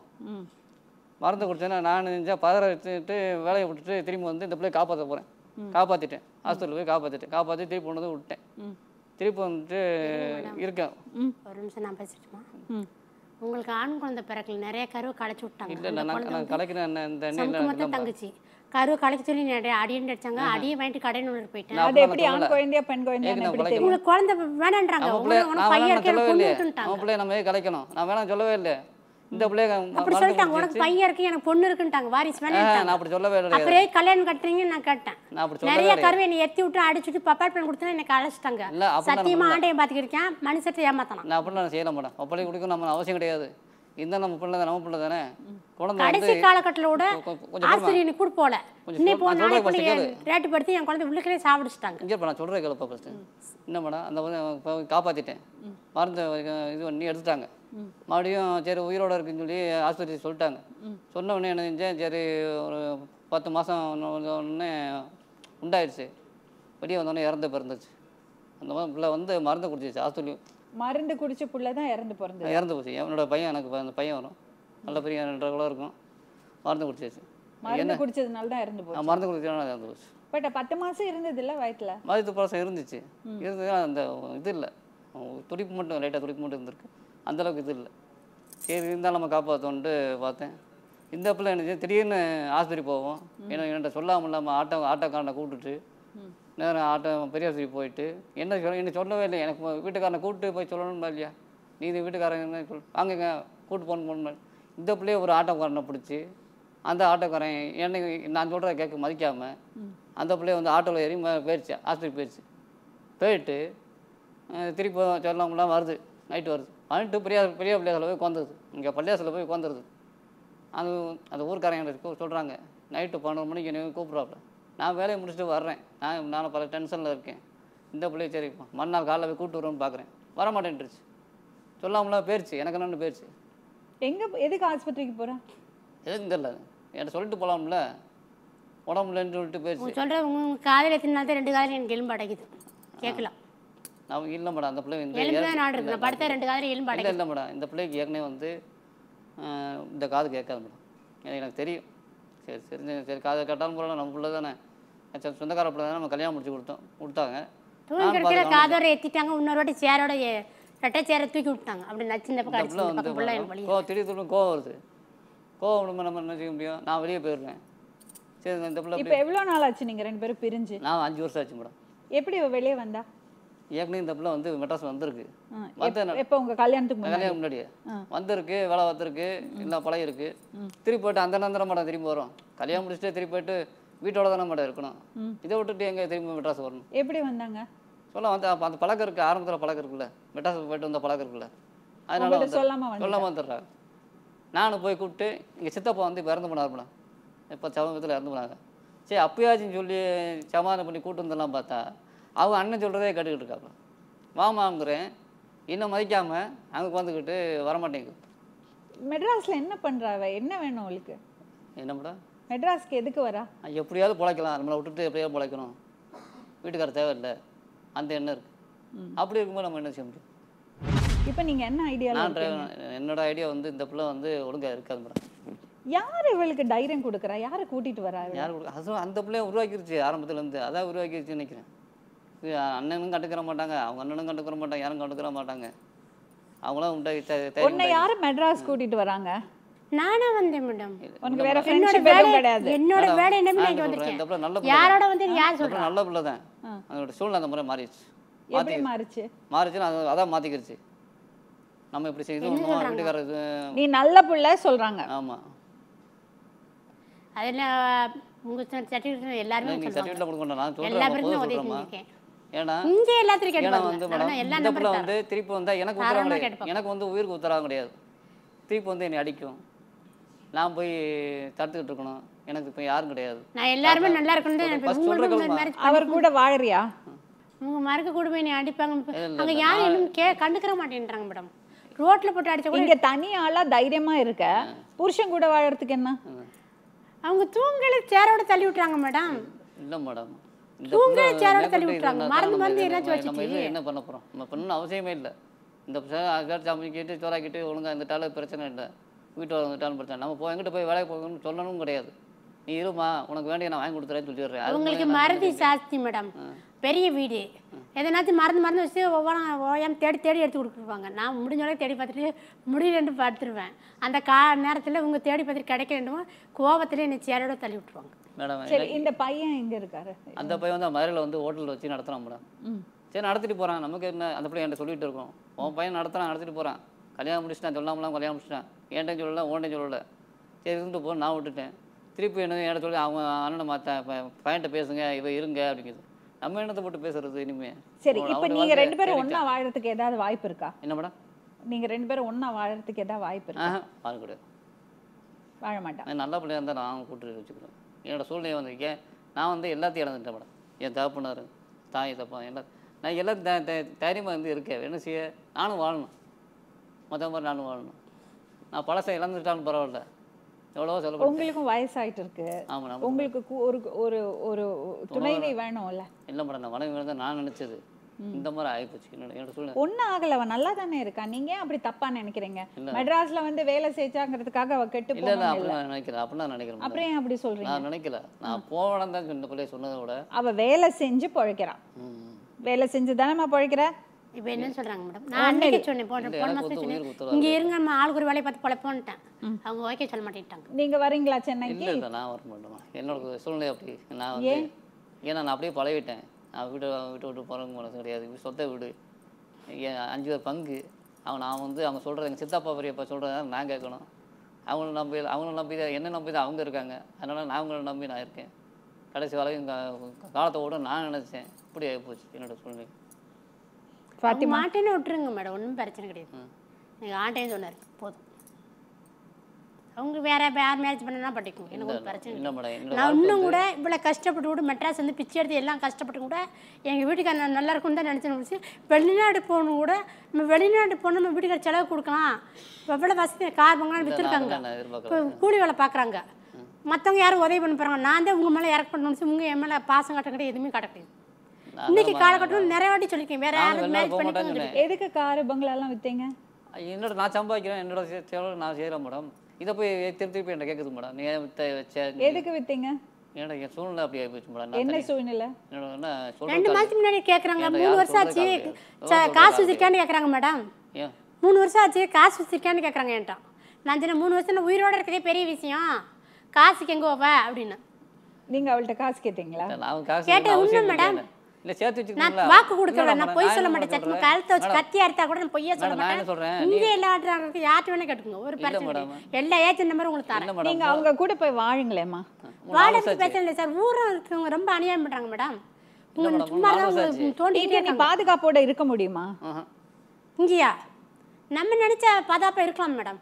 மருந்து குடிச்சேன்னா நான் நினைச்சா பதற வச்சுட்டு வேலையை விட்டுட்டு திரும்பி வந்து இந்த பிள்ளையை காப்பாற்ற போகிறேன். காப்பாற்றிட்டேன். ஹாஸ்பிட்டல் போய் காப்பாற்றிட்டேன். காப்பாற்றி திருப்பி கொண்டு வந்து விட்டேன். திருப்பி வந்துட்டு இருக்கேன். ஒரு நிமிஷம் நான் பேசிட்டுமா? உங்களுக்கு ஆண் குழந்தை பிறக்கல, நிறைய கருவை கலைச்சி விட்டாங்க. இல்லை இல்லை நான் கலைக்கிறேன். இந்த மொத்தம் தங்கச்சி கருவை கலைச்சி சொல்லி நிறைய அடியன்னு அடிச்சாங்க. அடியை வாங்கிட்டு கடைன்னு ஒன்று போயிட்டேன். அது எப்படி ஆண் குழந்தையா பெண் குழந்தையா? உங்களுக்கு குழந்தை வேணான்றாங்க. பிள்ளைய நம்ம கலைக்கணும், நான் வேணாம் சொல்லவே இல்லை. இந்த பிள்ளைய அப்படி சொல்லிட்டாங்க, உனக்கு பையன் இருக்கு எனக்கு பொண்ணு இருக்குன்ட்டாங்க, வாரிசு வேணாம். அப்படி சொல்லவே இல்லை. அப்படியே கல்யாணம் கட்டுறீங்கன்னு நான் கேட்டேன். நிறைய கருவை என்னை எத்தி விட்டு அடிச்சுட்டு பப்பாட் பண்ணி கொடுத்தா எனக்கு அழைச்சிட்டாங்க. சத்தியமா ஆண்டையை பார்த்துக்கிட்டேன், மனுஷத்தை ஏமாத்தலாம். நான் அப்படி நான் செய்யலாம் மேடம். அப்படி கொடுக்க நம்ம அவசியம் கிடையாது. இந்த நம்ம பிள்ளை தான், நம்ம பிள்ளை தானே. குழந்தை கடைசி காலகட்டத்தில் கூட ஆசிரியர் கூட போல இன்னும் போன ரேட்டு படுத்தி என் குழந்தை உள்ளே சாப்பிடுச்சிட்டாங்க. இங்கே இப்போ நான் சொல்கிறேன் கேளுப்பா. ஃபஸ்ட்டு என்ன மேடம், அந்த காப்பாற்றிட்டேன், மருந்து இது பண்ணி எடுத்துட்டாங்க. மறுபடியும் சரி உயிரோடு இருக்குன்னு சொல்லி ஆஸ்பத்திரி சொல்லிட்டாங்க. சொன்ன உடனே என்ன செஞ்சேன், சரி ஒரு பத்து மாதம் ஒன்று உண்டாயிடுச்சு. வெளியே வந்தோடனே இறந்து பிறந்துச்சு. அந்த மாதிரி பிள்ளை வந்து மருந்து குடிச்சிச்சு. ஆஸ்பத்திரி மருந்து குடிச்ச பிள்ளை தான் இறந்து பிறந்து இறந்து போச்சு. என்னோட பையன், எனக்கு அந்த பையன் வரும் நல்ல பெரிய ரெண்டரை கூட இருக்கும். மருந்து குடிச்சிச்சு. மருந்து குடிச்சதுனால தான் இறந்து போச்சு. மருந்து குடிச்சதுனால இறந்து போச்சு. பட் பத்து மாதம் இருந்தது இல்லை வயிற்றில்? பத்து மாதம் இருந்துச்சு. இருந்ததுன்னா அந்த இது இல்லை, துடிப்பு மட்டும் லைட்டாக துடிப்பு மட்டும் இருந்திருக்கு. அந்தளவுக்கு இது இல்லை. சரி இருந்தாலும் நம்ம காப்பாற்றோன்ட்டு பார்த்தேன். இந்த பிள்ளை என்ன திடீர்னு ஆஸ்பத்திரி போவோம். ஏன்னா என்னட்ட சொல்லாமல் இல்லாமல் ஆட்டோ ஆட்டோக்காரனை கூப்பிட்டுட்டு நேரம் ஆட்டோ பெரிய ஆஸ்பத்திரி போயிட்டு என்ன சொல் என்ன சொல்லவே இல்லை. எனக்கு வீட்டுக்காரனை கூப்பிட்டு போய் சொல்லணும்னா இல்லையா, நீ இந்த வீட்டுக்காரங்க சொல் வாங்குங்க கூப்பிட்டு போகணும் போகணும். இந்த பிள்ளையே ஒரு ஆட்டோக்காரனை பிடிச்சி அந்த ஆட்டோக்காரன் என்னை நான் சொல்கிற கேட்க மதிக்காமல் அந்த பிள்ளைய வந்து ஆட்டோவில் ஏறி போயிடுச்சு. ஆஸ்பத்திரி போயிடுச்சு. போயிட்டு திருப்பி சொல்லாமலாம் வருது, நைட்டு வருது. வந்துட்டு பெரிய பெரிய பிள்ளையாசில் போய் உட்காந்துருது. இங்கே பள்ளியாசில் போய் உட்காந்துருது. அது அந்த ஊருக்காரங்க இருக்க சொல்கிறாங்க, நைட்டு பன்னெண்டு மணிக்கு என்னை கூப்பிட்றாப்புல. நான் வேலையை முடிச்சுட்டு வர்றேன், நான் நான் பல டென்ஷனில் இருக்கேன். இந்த பிள்ளையை சரி மறுநாள் காலையில் போய் கூப்பிட்டு வருவோன்னு பார்க்குறேன், வரமாட்டேன்ட்டுருச்சு. சொல்லாமலாம் போயிடுச்சு. எனக்கு என்னென்னு போயிடுச்சு. எங்கே எதுக்கு ஆஸ்பத்திரிக்கு போகிறேன் எதுக்கு தெரில. என்கிட்ட சொல்லிட்டு போகலாம்ல, உடம்புலன்னு சொல்லிட்டு போயிடுச்சு. சொல்கிறேன் உங்களுக்கு காலையில் எத்தனை தான் ரெண்டு காலையில் எனக்கு எலும்பு அடைக்குது கேட்கலாம். நான் இல்லை மேடம், அந்த பிள்ளைங்க படுத்த ரெண்டு காதில் எலும்பு அடைக்குது. இல்லை மேடம், இந்த பிள்ளைக்கு ஏற்கனவே வந்து இந்த காது கேட்காது மேடம். எனக்கு தெரியும். சரி சரி சரி காது கேட்டாலும் போகலாம், நம்ம பிள்ளை தானே, சொந்தக்கார பிள்ளை தானே, நம்ம கல்யாணம் முடிச்சு கொடுத்தோம் கொடுத்தாங்க. தூக்கி காதோட எத்திட்டாங்க, இன்னொரு வாட்டி சேரோட ரெட்டை சேரை தூக்கி விட்டாங்க. அப்படி நச்சுன்னு கோவம் திடீர் திரும்ப கோவம் வருது. கோவம் நம்ம என்ன செய்ய முடியும், நான் வெளியே போயிடுறேன். சரி இந்த பிள்ளை இப்போ எவ்வளோ நாள் ஆச்சு நீங்கள் ரெண்டு பேரும் பிரிஞ்சு? நான் அஞ்சு வருஷம் ஆச்சு மேடம். எப்படி வெளியே வந்தா? ஏற்கனவே இந்த பிள்ளை வந்து மெட்ராஸ் வந்திருக்கு. எப்போ உங்கள் கல்யாணத்துக்கு கல்யாணம் முன்னாடியே வந்திருக்கு, வேலை பார்த்துருக்கு, எல்லாம் பழைய இருக்கு. திருப்பி போயிட்டு அந்த நேரம் மேடம் திரும்பி வரும். கல்யாணம் முடிச்சுட்டு திருப்பி போயிட்டு வீட்டோட தானே மேடம் இருக்கணும். இதை விட்டுட்டு எங்கே திரும்பி மெட்ராஸ் வரணும்? எப்படி வந்தாங்க சொல்ல வந்து அந்த பழக்கம் இருக்குது, ஆரம்பத்தில் பழக்கம் இருக்குல்ல, மெட்ராஸ் போயிட்டு வந்த பழக்கம் இருக்குல்ல, அதனால சொல்லாமல் சொல்லாமல் வந்துடுறாங்க. நானும் போய் கூப்பிட்டு எங்கள் சித்தப்பா வந்து இப்போ இறந்து போனார் மேடம், இப்போ சமீபத்தில் இறந்து போனாங்க. சரி அப்பயாச்சுன்னு சொல்லி சமாதானம் பண்ணி கூட்டு வந்தெல்லாம் பார்த்தா அவங்க அண்ணன் சொல்கிறதே கேட்டுக்கிட்டு இருக்காப்புல. வாமாங்கிறேன், இன்னும் மதிக்காமல் அங்கே வந்துக்கிட்டு வரமாட்டேங்குது. மெட்ராஸில் என்ன பண்ணுறாவ, என்ன வேணும் அவளுக்கு? என்ன மேடம் மெட்ராஸ்க்கு எதுக்கு வரா? எப்படியாவது பிழைக்கலாம், நம்மளை விட்டுட்டு எப்படியாவது பிழைக்கணும், வீட்டுக்கார தேவையில்லை, அந்த எண்ணம் இருக்குது. அப்படி இருக்கும்போது நம்ம என்ன செய்ய முடியும்? இப்போ நீங்கள் என்ன ஐடியா? நான் என்னோடய ஐடியா வந்து இந்த பிள்ளை வந்து ஒழுங்காக இருக்காது மேடம். யார் இவளுக்கு தைரியம் கொடுக்குறா, யாரை கூட்டிகிட்டு வரா, யார் கொடுக்க? அந்த பிள்ளையை உருவாக்கிருச்சு ஆரம்பத்துலேருந்து, அதான் உருவாக்கிருச்சு நினைக்கிறேன். அண்ணனும் கண்டுக்கிற மாட்டாங்க, அவங்க அண்ணனும் கண்டுக்கிற மாட்டாங்க, யாரும் கண்டுக்கிற மாட்டாங்க. அவங்களாம் உண்டாக்கி உன்னை யாரும் மெட்ராஸ் கூட்டிட்டு வராங்க. நானா வந்தேன் மேடம், உனக்கு வேற ஃப்ரெண்ட்ஷிப் எதுவும் கிடையாது. என்னோட வேலை என்னமே நான் வந்திருக்கேன். நல்ல யாரோட வந்து யார் சொல்ற நல்ல பிள்ளை தான். அதோட சூழ்நிலை அந்த முறை மாறிடுச்சு. எப்படி மாறிச்சு? மாறிச்சு அதான் மாத்திக்கிருச்சு. நம்ம இப்படி செய்துறோம் வீட்டுக்காரர் நீ நல்ல புள்ள சொல்றாங்க. ஆமா. அதனால உங்க சர்டிபிகேட் எல்லாரும் நீ சர்டிபிகேட்ல கொடுங்க நான் சொல்றேன். எல்லா பேருக்கும் ஒரே இருக்கேன். ஏனா இங்க எல்லாரும் கேட்பாங்க. நான் எல்லா நம்பர் வந்து திருப்பி வந்தா எனக்கு உத்தரவாங்க. எனக்கு வந்து உயிருக்கு உத்தரவாங்க கிடையாது. திருப்பி வந்து என்னை அடிக்கும். நான் போய் தடுத்துக்கிட்டு இருக்கணும். எனக்கு இப்ப யாரும் கிடையாது. நான் எல்லாரும் நல்லா இருக்கணும். அவர் கூட வாழறியா? உங்க மர்க்க கூட போய் நீ அடிப்பாங்க. அங்க யாரும் இன்னும் கண்டுக்கற மாட்டேன்றாங்க மேடம். ரோட்ல போட்டு அடிச்ச கூட இங்க தனியாளா தைரியமா இருக்க. புருஷன் கூட வாழறதுக்கு என்ன? அவங்க தூங்கல சேரோட தள்ளி விட்டுறாங்க மேடம். இல்ல மேடம். தூங்கல சேரோட தள்ளி விட்டுறாங்க. மறந்து வந்து என்னாச்சு வச்சிட்டீங்க? என்ன பண்ணப் போறோம்? நம்ம பண்ண அவசியமே இல்ல. இந்த அகர் சாமி கிட்ட தோரா கிட்ட ஒழுங்கா இந்த தாள பிரச்சனை இல்ல. வீட்டு வந்துட்டாலும் பிரச்சனை. நம்ம போய் எங்கட்ட போய் வேலை போகணும்னு சொல்லணும் கிடையாது. நீ இருமா உனக்கு வேண்டிய நான் வாங்கி கொடுத்துறேன்னு சொல்லிடுறேன். அவங்களுக்கு மறதி சாஸ்தி மேடம். பெரிய வீடு எதனாச்சும் மறந்து மறந்து வச்சு ஒவ்வொரு ஓயம் தேடி தேடி எடுத்து கொடுத்துருவாங்க. நான் முடிஞ்சளவுக்கு தேடி பார்த்துட்டு முடியலன்னு பார்த்துருவேன். அந்த கா நேரத்தில் உங்கள் தேடி பார்த்துட்டு கிடைக்க வேண்டுமோ கோபத்தில் என்னை சேரோட தள்ளி விட்டுருவாங்க மேடம். சரி இந்த பையன் எங்கே இருக்காரு? அந்த பையன் வந்து மதுரையில் வந்து ஹோட்டலில் வச்சு நடத்துகிறான் மேடம். சரி நடத்திட்டு போகிறான். நமக்கு என்ன அந்த பிள்ளை என்கிட்ட சொல்லிகிட்டு இருக்கோம். உன் பையன் நடத்துகிறான் நடத்திட்டு போகிறான். கல்யாணம் முடிச்சுட்டான் சொல்லாமலாம் கல்யாணம் முடிச்சிட்டான். ஏன்ட்டே சொல்லலை ஓன்ட்டே சொல்லலை. சரி இருந்துட்டு போகிறேன் நான் விட்டுட்டேன். திருப்பி என்ன என்கிட்ட சொல்லி அவங்க அண்ணனை மாற்ற பையன்கிட்ட பேசுங்க இவன் இருங்க அப்படிங்குது. நம்ம என்னத்தை போட்டு பேசுறது இனிமே? சரி இப்போ நீங்க ரெண்டு பேரும் ஒண்ணா வாழறதுக்கு ஏதாவது வாய்ப்பு இருக்கா? என்ன மேடம் நீங்க ரெண்டு பேரும் ஒண்ணா வாழறதுக்கு ஏதாவது வாய்ப்பு இருக்கா? வாழ கூடாது. வாழ மாட்டேன். நல்ல பிள்ளையா இருந்தா நான் கூட்டு வச்சுக்கிறேன். என்னோட சூழ்நிலை வந்திருக்கேன். நான் வந்து எல்லாத்தையும் இழந்துட்டேன் மேடம். என் தகப்பனாரு தாய் தப்பா எல்லா நான் எல்லாத்தையும் தைரியமாக இருந்து இருக்கேன். என்ன செய்ய நானும் வாழணும். மொத்த மாதிரி நானும் வாழணும். நான் பழசை இழந்துட்டாலும் பரவாயில்ல. உங்களுக்கும் வயசாயிட்டு இருக்கு. உங்களுக்கு ஒரு ஒரு ஒரு துணைவி வேணும்ல? இல்லை மேடம் நான் மனைவி வேணும் நான் நினைச்சது இந்த மாதிரி ஆகிப்போச்சு. ஒன்றும் ஆகலை. அவன் நல்லா தானே இருக்கான். நீங்க அப்படி தப்பா நினைக்கிறீங்க. மெட்ராஸ்ல வந்து வேலை செய்யறதுக்காக அவ கெட்டு போறா நினைக்கிறேன். அப்படி நான் நினைக்கிறேன். அப்புறம் ஏன் அப்படி சொல்றீங்க? நான் நினைக்கல. நான் போவேன்னு தான் சொன்ன பிள்ளைய சொன்னதை விட அவ வேலை செஞ்சு பிழைக்கிறான். வேலை செஞ்சு தானே நம்ம பிழைக்கிற. இப்போ என்ன சொல்கிறாங்க மேடம்? நான் அன்னைக்கு சொன்னேன் போன போன மாதம் சொன்னேன் இங்கே இருங்க நம்ம ஆளுக்கு ஒரு வேலையை பார்த்து பொழைப்போன்ட்டேன். அவங்க ஓகே சொல்ல மாட்டேன்ட்டாங்க. நீங்கள் வரீங்களா சென்னைக்கு? இல்லை நான் வர மாட்டேன். என்னோட சூழ்நிலை அப்படி. நான் வந்து ஏன்னா நான் அப்படியே பழகிட்டேன். நான் வீட்டை விட்டு விட்டு போகிறவங்க மனசு கிடையாது. சொத்தை வீடு அஞ்சு பேர் பங்கு. அவன் நான் வந்து அவங்க சொல்கிறது எங்கள் சித்தப்பா பெரியப்பா சொல்கிறத நான் கேட்கணும். அவங்கள நம்பி அவங்கள நம்பி தான் என்ன நம்பி தான் அவங்க இருக்காங்க. அதனால் நான் அவங்கள நம்பி நான் இருக்கேன். கடைசி வரைக்கும் காலத்தை ஓட நான் நினச்சேன். இப்படி ஆகிப்போச்சு என்னோட சூழ்நிலை. ஃபாத்திமா ஆட்டைன்னு விட்டுருங்க மேடம். ஒன்றும் பிரச்சனை கிடையாது. எனக்கு ஆட்டையும் சொன்னார் போதும். அவங்க வேற யார் மேரேஜ் பண்ணனா படிக்கும். எனக்கு ஒரு பிரச்சனை இல்லை. நான் இன்னும் கூட இவ்வளோ கஷ்டப்பட்டு கூட மெட்ராஸ் வந்து பிச்சை எடுத்து எல்லாம் கஷ்டப்பட்டு கூட எங்கள் வீட்டுக்கார நல்லா இருக்குன்னு தான் நினச்சேன்னு முடிச்சு வெளிநாடு போகணும். கூட நம்ம வெளிநாடு போகணும் நம்ம வீட்டுக்கார செலவு கொடுக்கலாம். இப்போ எவ்வளோ வசதி கார் பங்களான்னு விற்றுருக்காங்க. இப்போ கூலி வேலை பார்க்குறாங்க. மற்றவங்க யாரும் உதவி பண்ண போகிறாங்க. நான் தான் உங்கள் மேலே இறக்க பண்ணணும்னு உங்கள் என் மேலே பாசம் கட்டக்கிட்ட எதுவுமே கிடையாது. இன்னைக்கு காலகட்டம் நிறைய வாட்டி சொல்லிருக்கேன். வேற யாரும் மேரேஜ் பண்ணிக்கணும். எதுக்கு கார் பங்களா எல்லாம் வித்தீங்க? என்னோட நான் சம்பாதிக்கிறேன். என்னோட சேவல நான் செய்றேன் மேடம். இத போய் திருப்பி திருப்பி என்ன கேக்குது மேடம்? நீ வித்த வச்ச எதுக்கு வித்தீங்க? என்னோட சூழ்நிலை அப்படி ஆயி போச்சு மேடம். என்ன சூழ்நிலை? என்னோட நான் சொல்றேன் ரெண்டு மாசத்துக்கு முன்னாடி கேக்குறாங்க. மூணு வருஷம் ஆச்சு காசு வச்சிருக்கேன்னு கேக்குறாங்க மேடம். மூணு வருஷம் ஆச்சு காசு வச்சிருக்கேன்னு கேக்குறாங்க என்கிட்ட. நான் சொன்ன மூணு வருஷம் உயிரோட இருக்கதே பெரிய விஷயம். காசுக்கு எங்க போவ அப்படின்னு. நீங்க அவள்கிட்ட காசு கேட்டீங்களா? நான் காசு கேட்ட உண்மை மேடம். இல்ல சேர்த்து வச்சுக்கல. வாக்கு கொடுக்கல. நான் பொய் சொல்ல மாட்டேன். சட்னி கழுத்து வச்சு கத்தி அறுத்தா கூட நான் பொய்யே சொல்ல மாட்டேன். இங்க எல்லாரும் யார்ட்ட வேணா கேட்டுங்க. ஒரு பிரச்சனை எல்லா ஏஜ் நம்பர் உங்களுக்கு தரேன். நீங்க அவங்க கூட போய் வாழுங்களேம்மா. வாழறது பிரச்சனை இல்லை சார். ஊர்ல இருக்கவங்க ரொம்ப அநியாயம் பண்றாங்க மேடம். உங்க சும்மா தோண்டிட்டே நீ பாதுகாப்போட இருக்க முடியுமா? இங்கயா நம்ம நினைச்ச பாதுகாப்பா இருக்கலாம் மேடம்.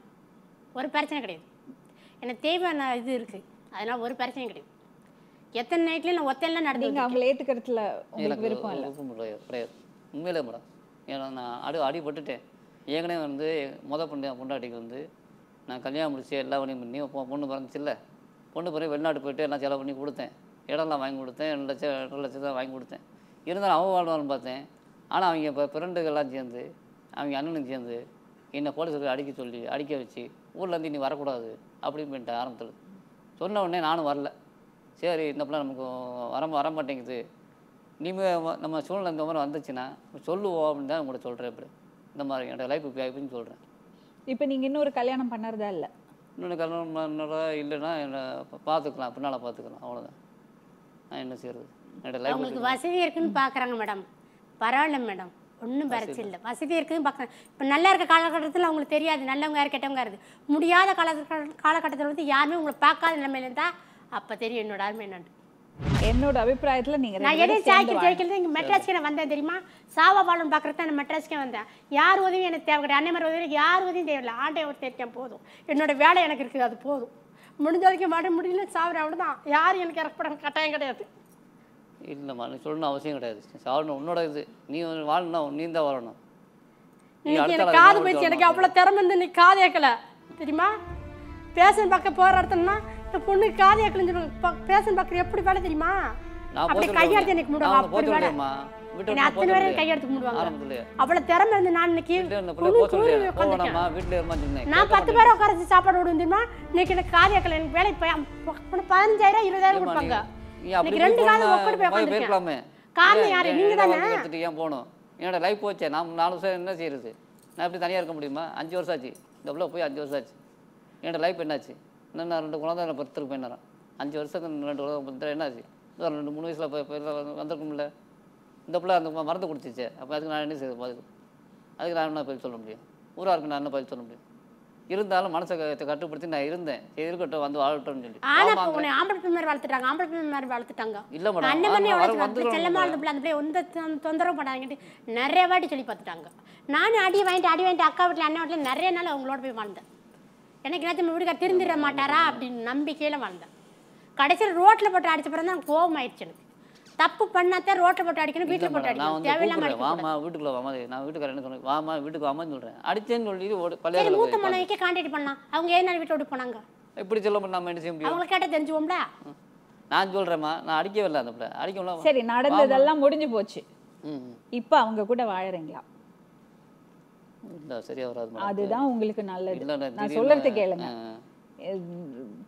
ஒரு பிரச்சனை கிடையாது. எனக்கு தேவையான இது இருக்கு. அதனால ஒரு பிரச்சனை கிடையாது. எத்தனை நைட்ல நான் ஒத்தெல்லாம் நடந்துங்க. அவங்கள ஏத்துக்கிறதுல உங்களுக்கு விருப்பம் இல்ல? கிடையாது. உண்மையிலே மேடம். ஏன்னா நான் அடி அடிபட்டுட்டேன். ஏற்கனவே வந்து முத பொண்ணு பொண்டாட்டிக்கு வந்து நான் கல்யாணம் முடிச்சு எல்லா வழியும் பண்ணி பொண்ணு பிறந்துச்சு இல்லை. பொண்ணு பிறகு வெளிநாட்டு போயிட்டு எல்லாம் செலவு பண்ணி கொடுத்தேன். இடம்லாம் வாங்கி கொடுத்தேன். ரெண்டு லட்சம் ரெண்டு லட்சம் தான் வாங்கி கொடுத்தேன். இருந்தாலும் அவன் வாழ்வான்னு பார்த்தேன். ஆனால் அவங்க இப்போ ஃப்ரெண்டுகள்லாம் சேர்ந்து அவங்க அண்ணனுக்கு சேர்ந்து என்னை போலீஸுக்கு அடிக்க சொல்லி அடிக்க வச்சு ஊர்லேருந்து நீ வரக்கூடாது அப்படின்னு பண்ணிட்டு ஆரம்பத்தில் சொன்ன உடனே நானும் வரல. சரி இந்த பிள்ளை நமக்கு வர வர மாட்டேங்குது. இனிமேல் நம்ம சூழ்நிலை இந்த மாதிரி வந்துச்சுன்னா சொல்லுவோம் அப்படின்னு தான் உங்கள்கிட்ட சொல்கிறேன். இப்படி இந்த மாதிரி என்னோடய லைஃப் இப்படி ஆகிப்புன்னு சொல்கிறேன். இப்போ நீங்கள் இன்னொரு கல்யாணம் பண்ணுறதா இல்லை? இன்னொரு கல்யாணம் பண்ணுறதா இல்லைன்னா என்னை பார்த்துக்கலாம். பின்னால் பார்த்துக்கலாம். அவ்வளோதான். நான் என்ன செய்கிறது? என்னோடய லைஃப் உங்களுக்கு வசதி இருக்குன்னு பார்க்குறாங்க மேடம். பரவாயில்ல மேடம். ஒண்ணும் பிரச்சனை இல்ல. வசதி இருக்குன்னு பார்க்கணும். இப்ப நல்லா இருக்க காலகட்டத்துல உங்களுக்கு தெரியாது நல்லவங்க யார் கெட்டவங்க இருக்கு. முடியாத காலகட்டத்துல வந்து யாருமே உங்களை பார்க்காத நிலைமையில இருந்தா அப்ப தெரியும் என்னோட ஆர்மை என்னன்னு. என்னோட அபிப்பிராயத்துல நீங்க நான் எதை சாய்க்கிட்டு ஜெயிக்கல இங்க மெட்ராஸ்க்கு வந்தேன் தெரியுமா? சாவா வாழும் பாக்குறதுக்கு நான் மெட்ராஸ்க்கே வந்தேன். யார் உதவியும் எனக்கு தேவை கிடையாது. அண்ணன் உதவி யார் உதவியும் தேவையில்லை. ஆண்டே ஒரு தெரியும் போதும். என்னோட வேலை எனக்கு இருக்குது அது போதும். முடிஞ்ச வரைக்கும் மாட்ட முடியல சாவுற அவ்வளவுதான். யாரும் எனக்கு இறக்கப்பட கட்டாயம் கிடையாது. இல்லைம்மா நீ சொல்லணும் அவசியம் கிடையாது. சாவணும் உன்னோட இது. நீ வாழணும் நீ தான் வாழணும். காது போயிடுச்சு எனக்கு அவ்வளோ திறமை இருந்து நீ காது ஏக்கல தெரியுமா? பேஷன் பார்க்க போராடுத்தோம்னா இந்த பொண்ணு காது ஏக்கலன்னு சொல்லுவாங்க. பேஷன் பார்க்குற எப்படி வேலை தெரியுமா? அப்படி கையெடுத்து எனக்கு முடிவாங்க. அப்படி வேலை அத்தனை பேரும் கையெடுத்து முடிவாங்க. அவ்வளோ திறமை இருந்து நான் இன்னைக்கு நான் பத்து பேரை உட்காரச்சு சாப்பாடு விடுவோம் தெரியுமா? இன்னைக்கு எனக்கு காது ஏக்கல எனக்கு வேலை பதினஞ்சாயிரம் இருபதாயிரம் கொடுப்பாங்க. எனக்கு ரெண்டு காலம் ஒக்கட்டு போய் உட்கார்ந்துட்டேன். காரணம் யாரு? நீங்க தானே எடுத்துட்டு ஏன் போணும்? என்னோட லைஃப் போச்சே. நான் நாலு வருஷம் என்ன செய்யறது? நான் இப்படி தனியா இருக்க முடியுமா? அஞ்சு வருஷம் ஆச்சு டபுளா போய் அஞ்சு வருஷம் ஆச்சு. என்னோட லைஃப் என்னாச்சு? இன்னும் நான் ரெண்டு குழந்தை பத்துக்கு போயிடுறேன். அஞ்சு வருஷத்துக்கு ரெண்டு குழந்தை பத்து என்னாச்சு? ரெண்டு மூணு வயசுல வந்திருக்கும்ல. இந்த பிள்ளை அந்த மருந்து குடிச்சிச்சு. அப்போ அதுக்கு நான் என்ன செய்யறது? அதுக்கு அதுக்கு நான் என்ன பதில் சொல்ல முடியும்? ஊராருக்கு நான் என்ன பதில் சொல்ல முடியும்? இருந்தாலும் மனசை கட்டுப்படுத்தி நான் இருந்தேன். இருக்கட்டும் வந்து வாழட்டும் சொல்லி. ஆனா உன்னை ஆம்பளை பிள்ளை மாதிரி வளர்த்துட்டாங்க. ஆம்பளை பிள்ளை மாதிரி வளர்த்துட்டாங்க. இல்ல மேடம் அண்ணன் பண்ணி வளர்த்து செல்லமா இருந்த பிள்ளை அந்த பிள்ளை எந்த தொந்தரவு பண்ணாங்கட்டு நிறைய வாட்டி சொல்லி பார்த்துட்டாங்க. நானும் அடி வாங்கிட்டு அடி வாங்கிட்டு அக்கா வீட்டில் அண்ணன் வீட்டில் நிறைய நாள் அவங்களோட போய் வாழ்ந்தேன். எனக்கு எல்லாத்தையும் வீட்டுக்கார் திருந்திட மாட்டாரா அப்படின்னு நம்பிக்கையில் வாழ்ந்தேன். கடைசியில் ரோட்டில் போட்டு அடிச்ச பிறகு தான் கோபம் ஆயிடுச்சு எனக்கு. தப்பு பண்ணாதான் ரோட்டில் போட்டு அடிக்கணும் வீட்டில் போட்டு அடிக்கணும். தேவையில்லாம வாமா வீட்டுக்குள்ள வாமா. நான் வீட்டுக்காரர் என்ன சொல்றேன் வாமா வீட்டுக்கு வாமான்னு சொல்றேன். அடிச்சேன்னு சொல்லி மூத்த மனைவிக்கே கான்டாக்ட் பண்ணலாம். அவங்க ஏன் நாள் வீட்டை விட்டு போனாங்க? இப்படி சொல்ல முடியும் நம்ம என்ன செய்ய முடியும்? அவங்க கேட்டால் தெரிஞ்சுவோம்ல. நான் சொல்றேம்மா நான் அடிக்கவே இல்லை. அந்த பிள்ளை அடிக்கலாம். சரி நடந்ததெல்லாம் முடிஞ்சு போச்சு. இப்போ அவங்க கூட வாழறீங்களா? இல்லை சரியா வராது. அதுதான் உங்களுக்கு நல்லது. நான் சொல்றது கேளுங்க.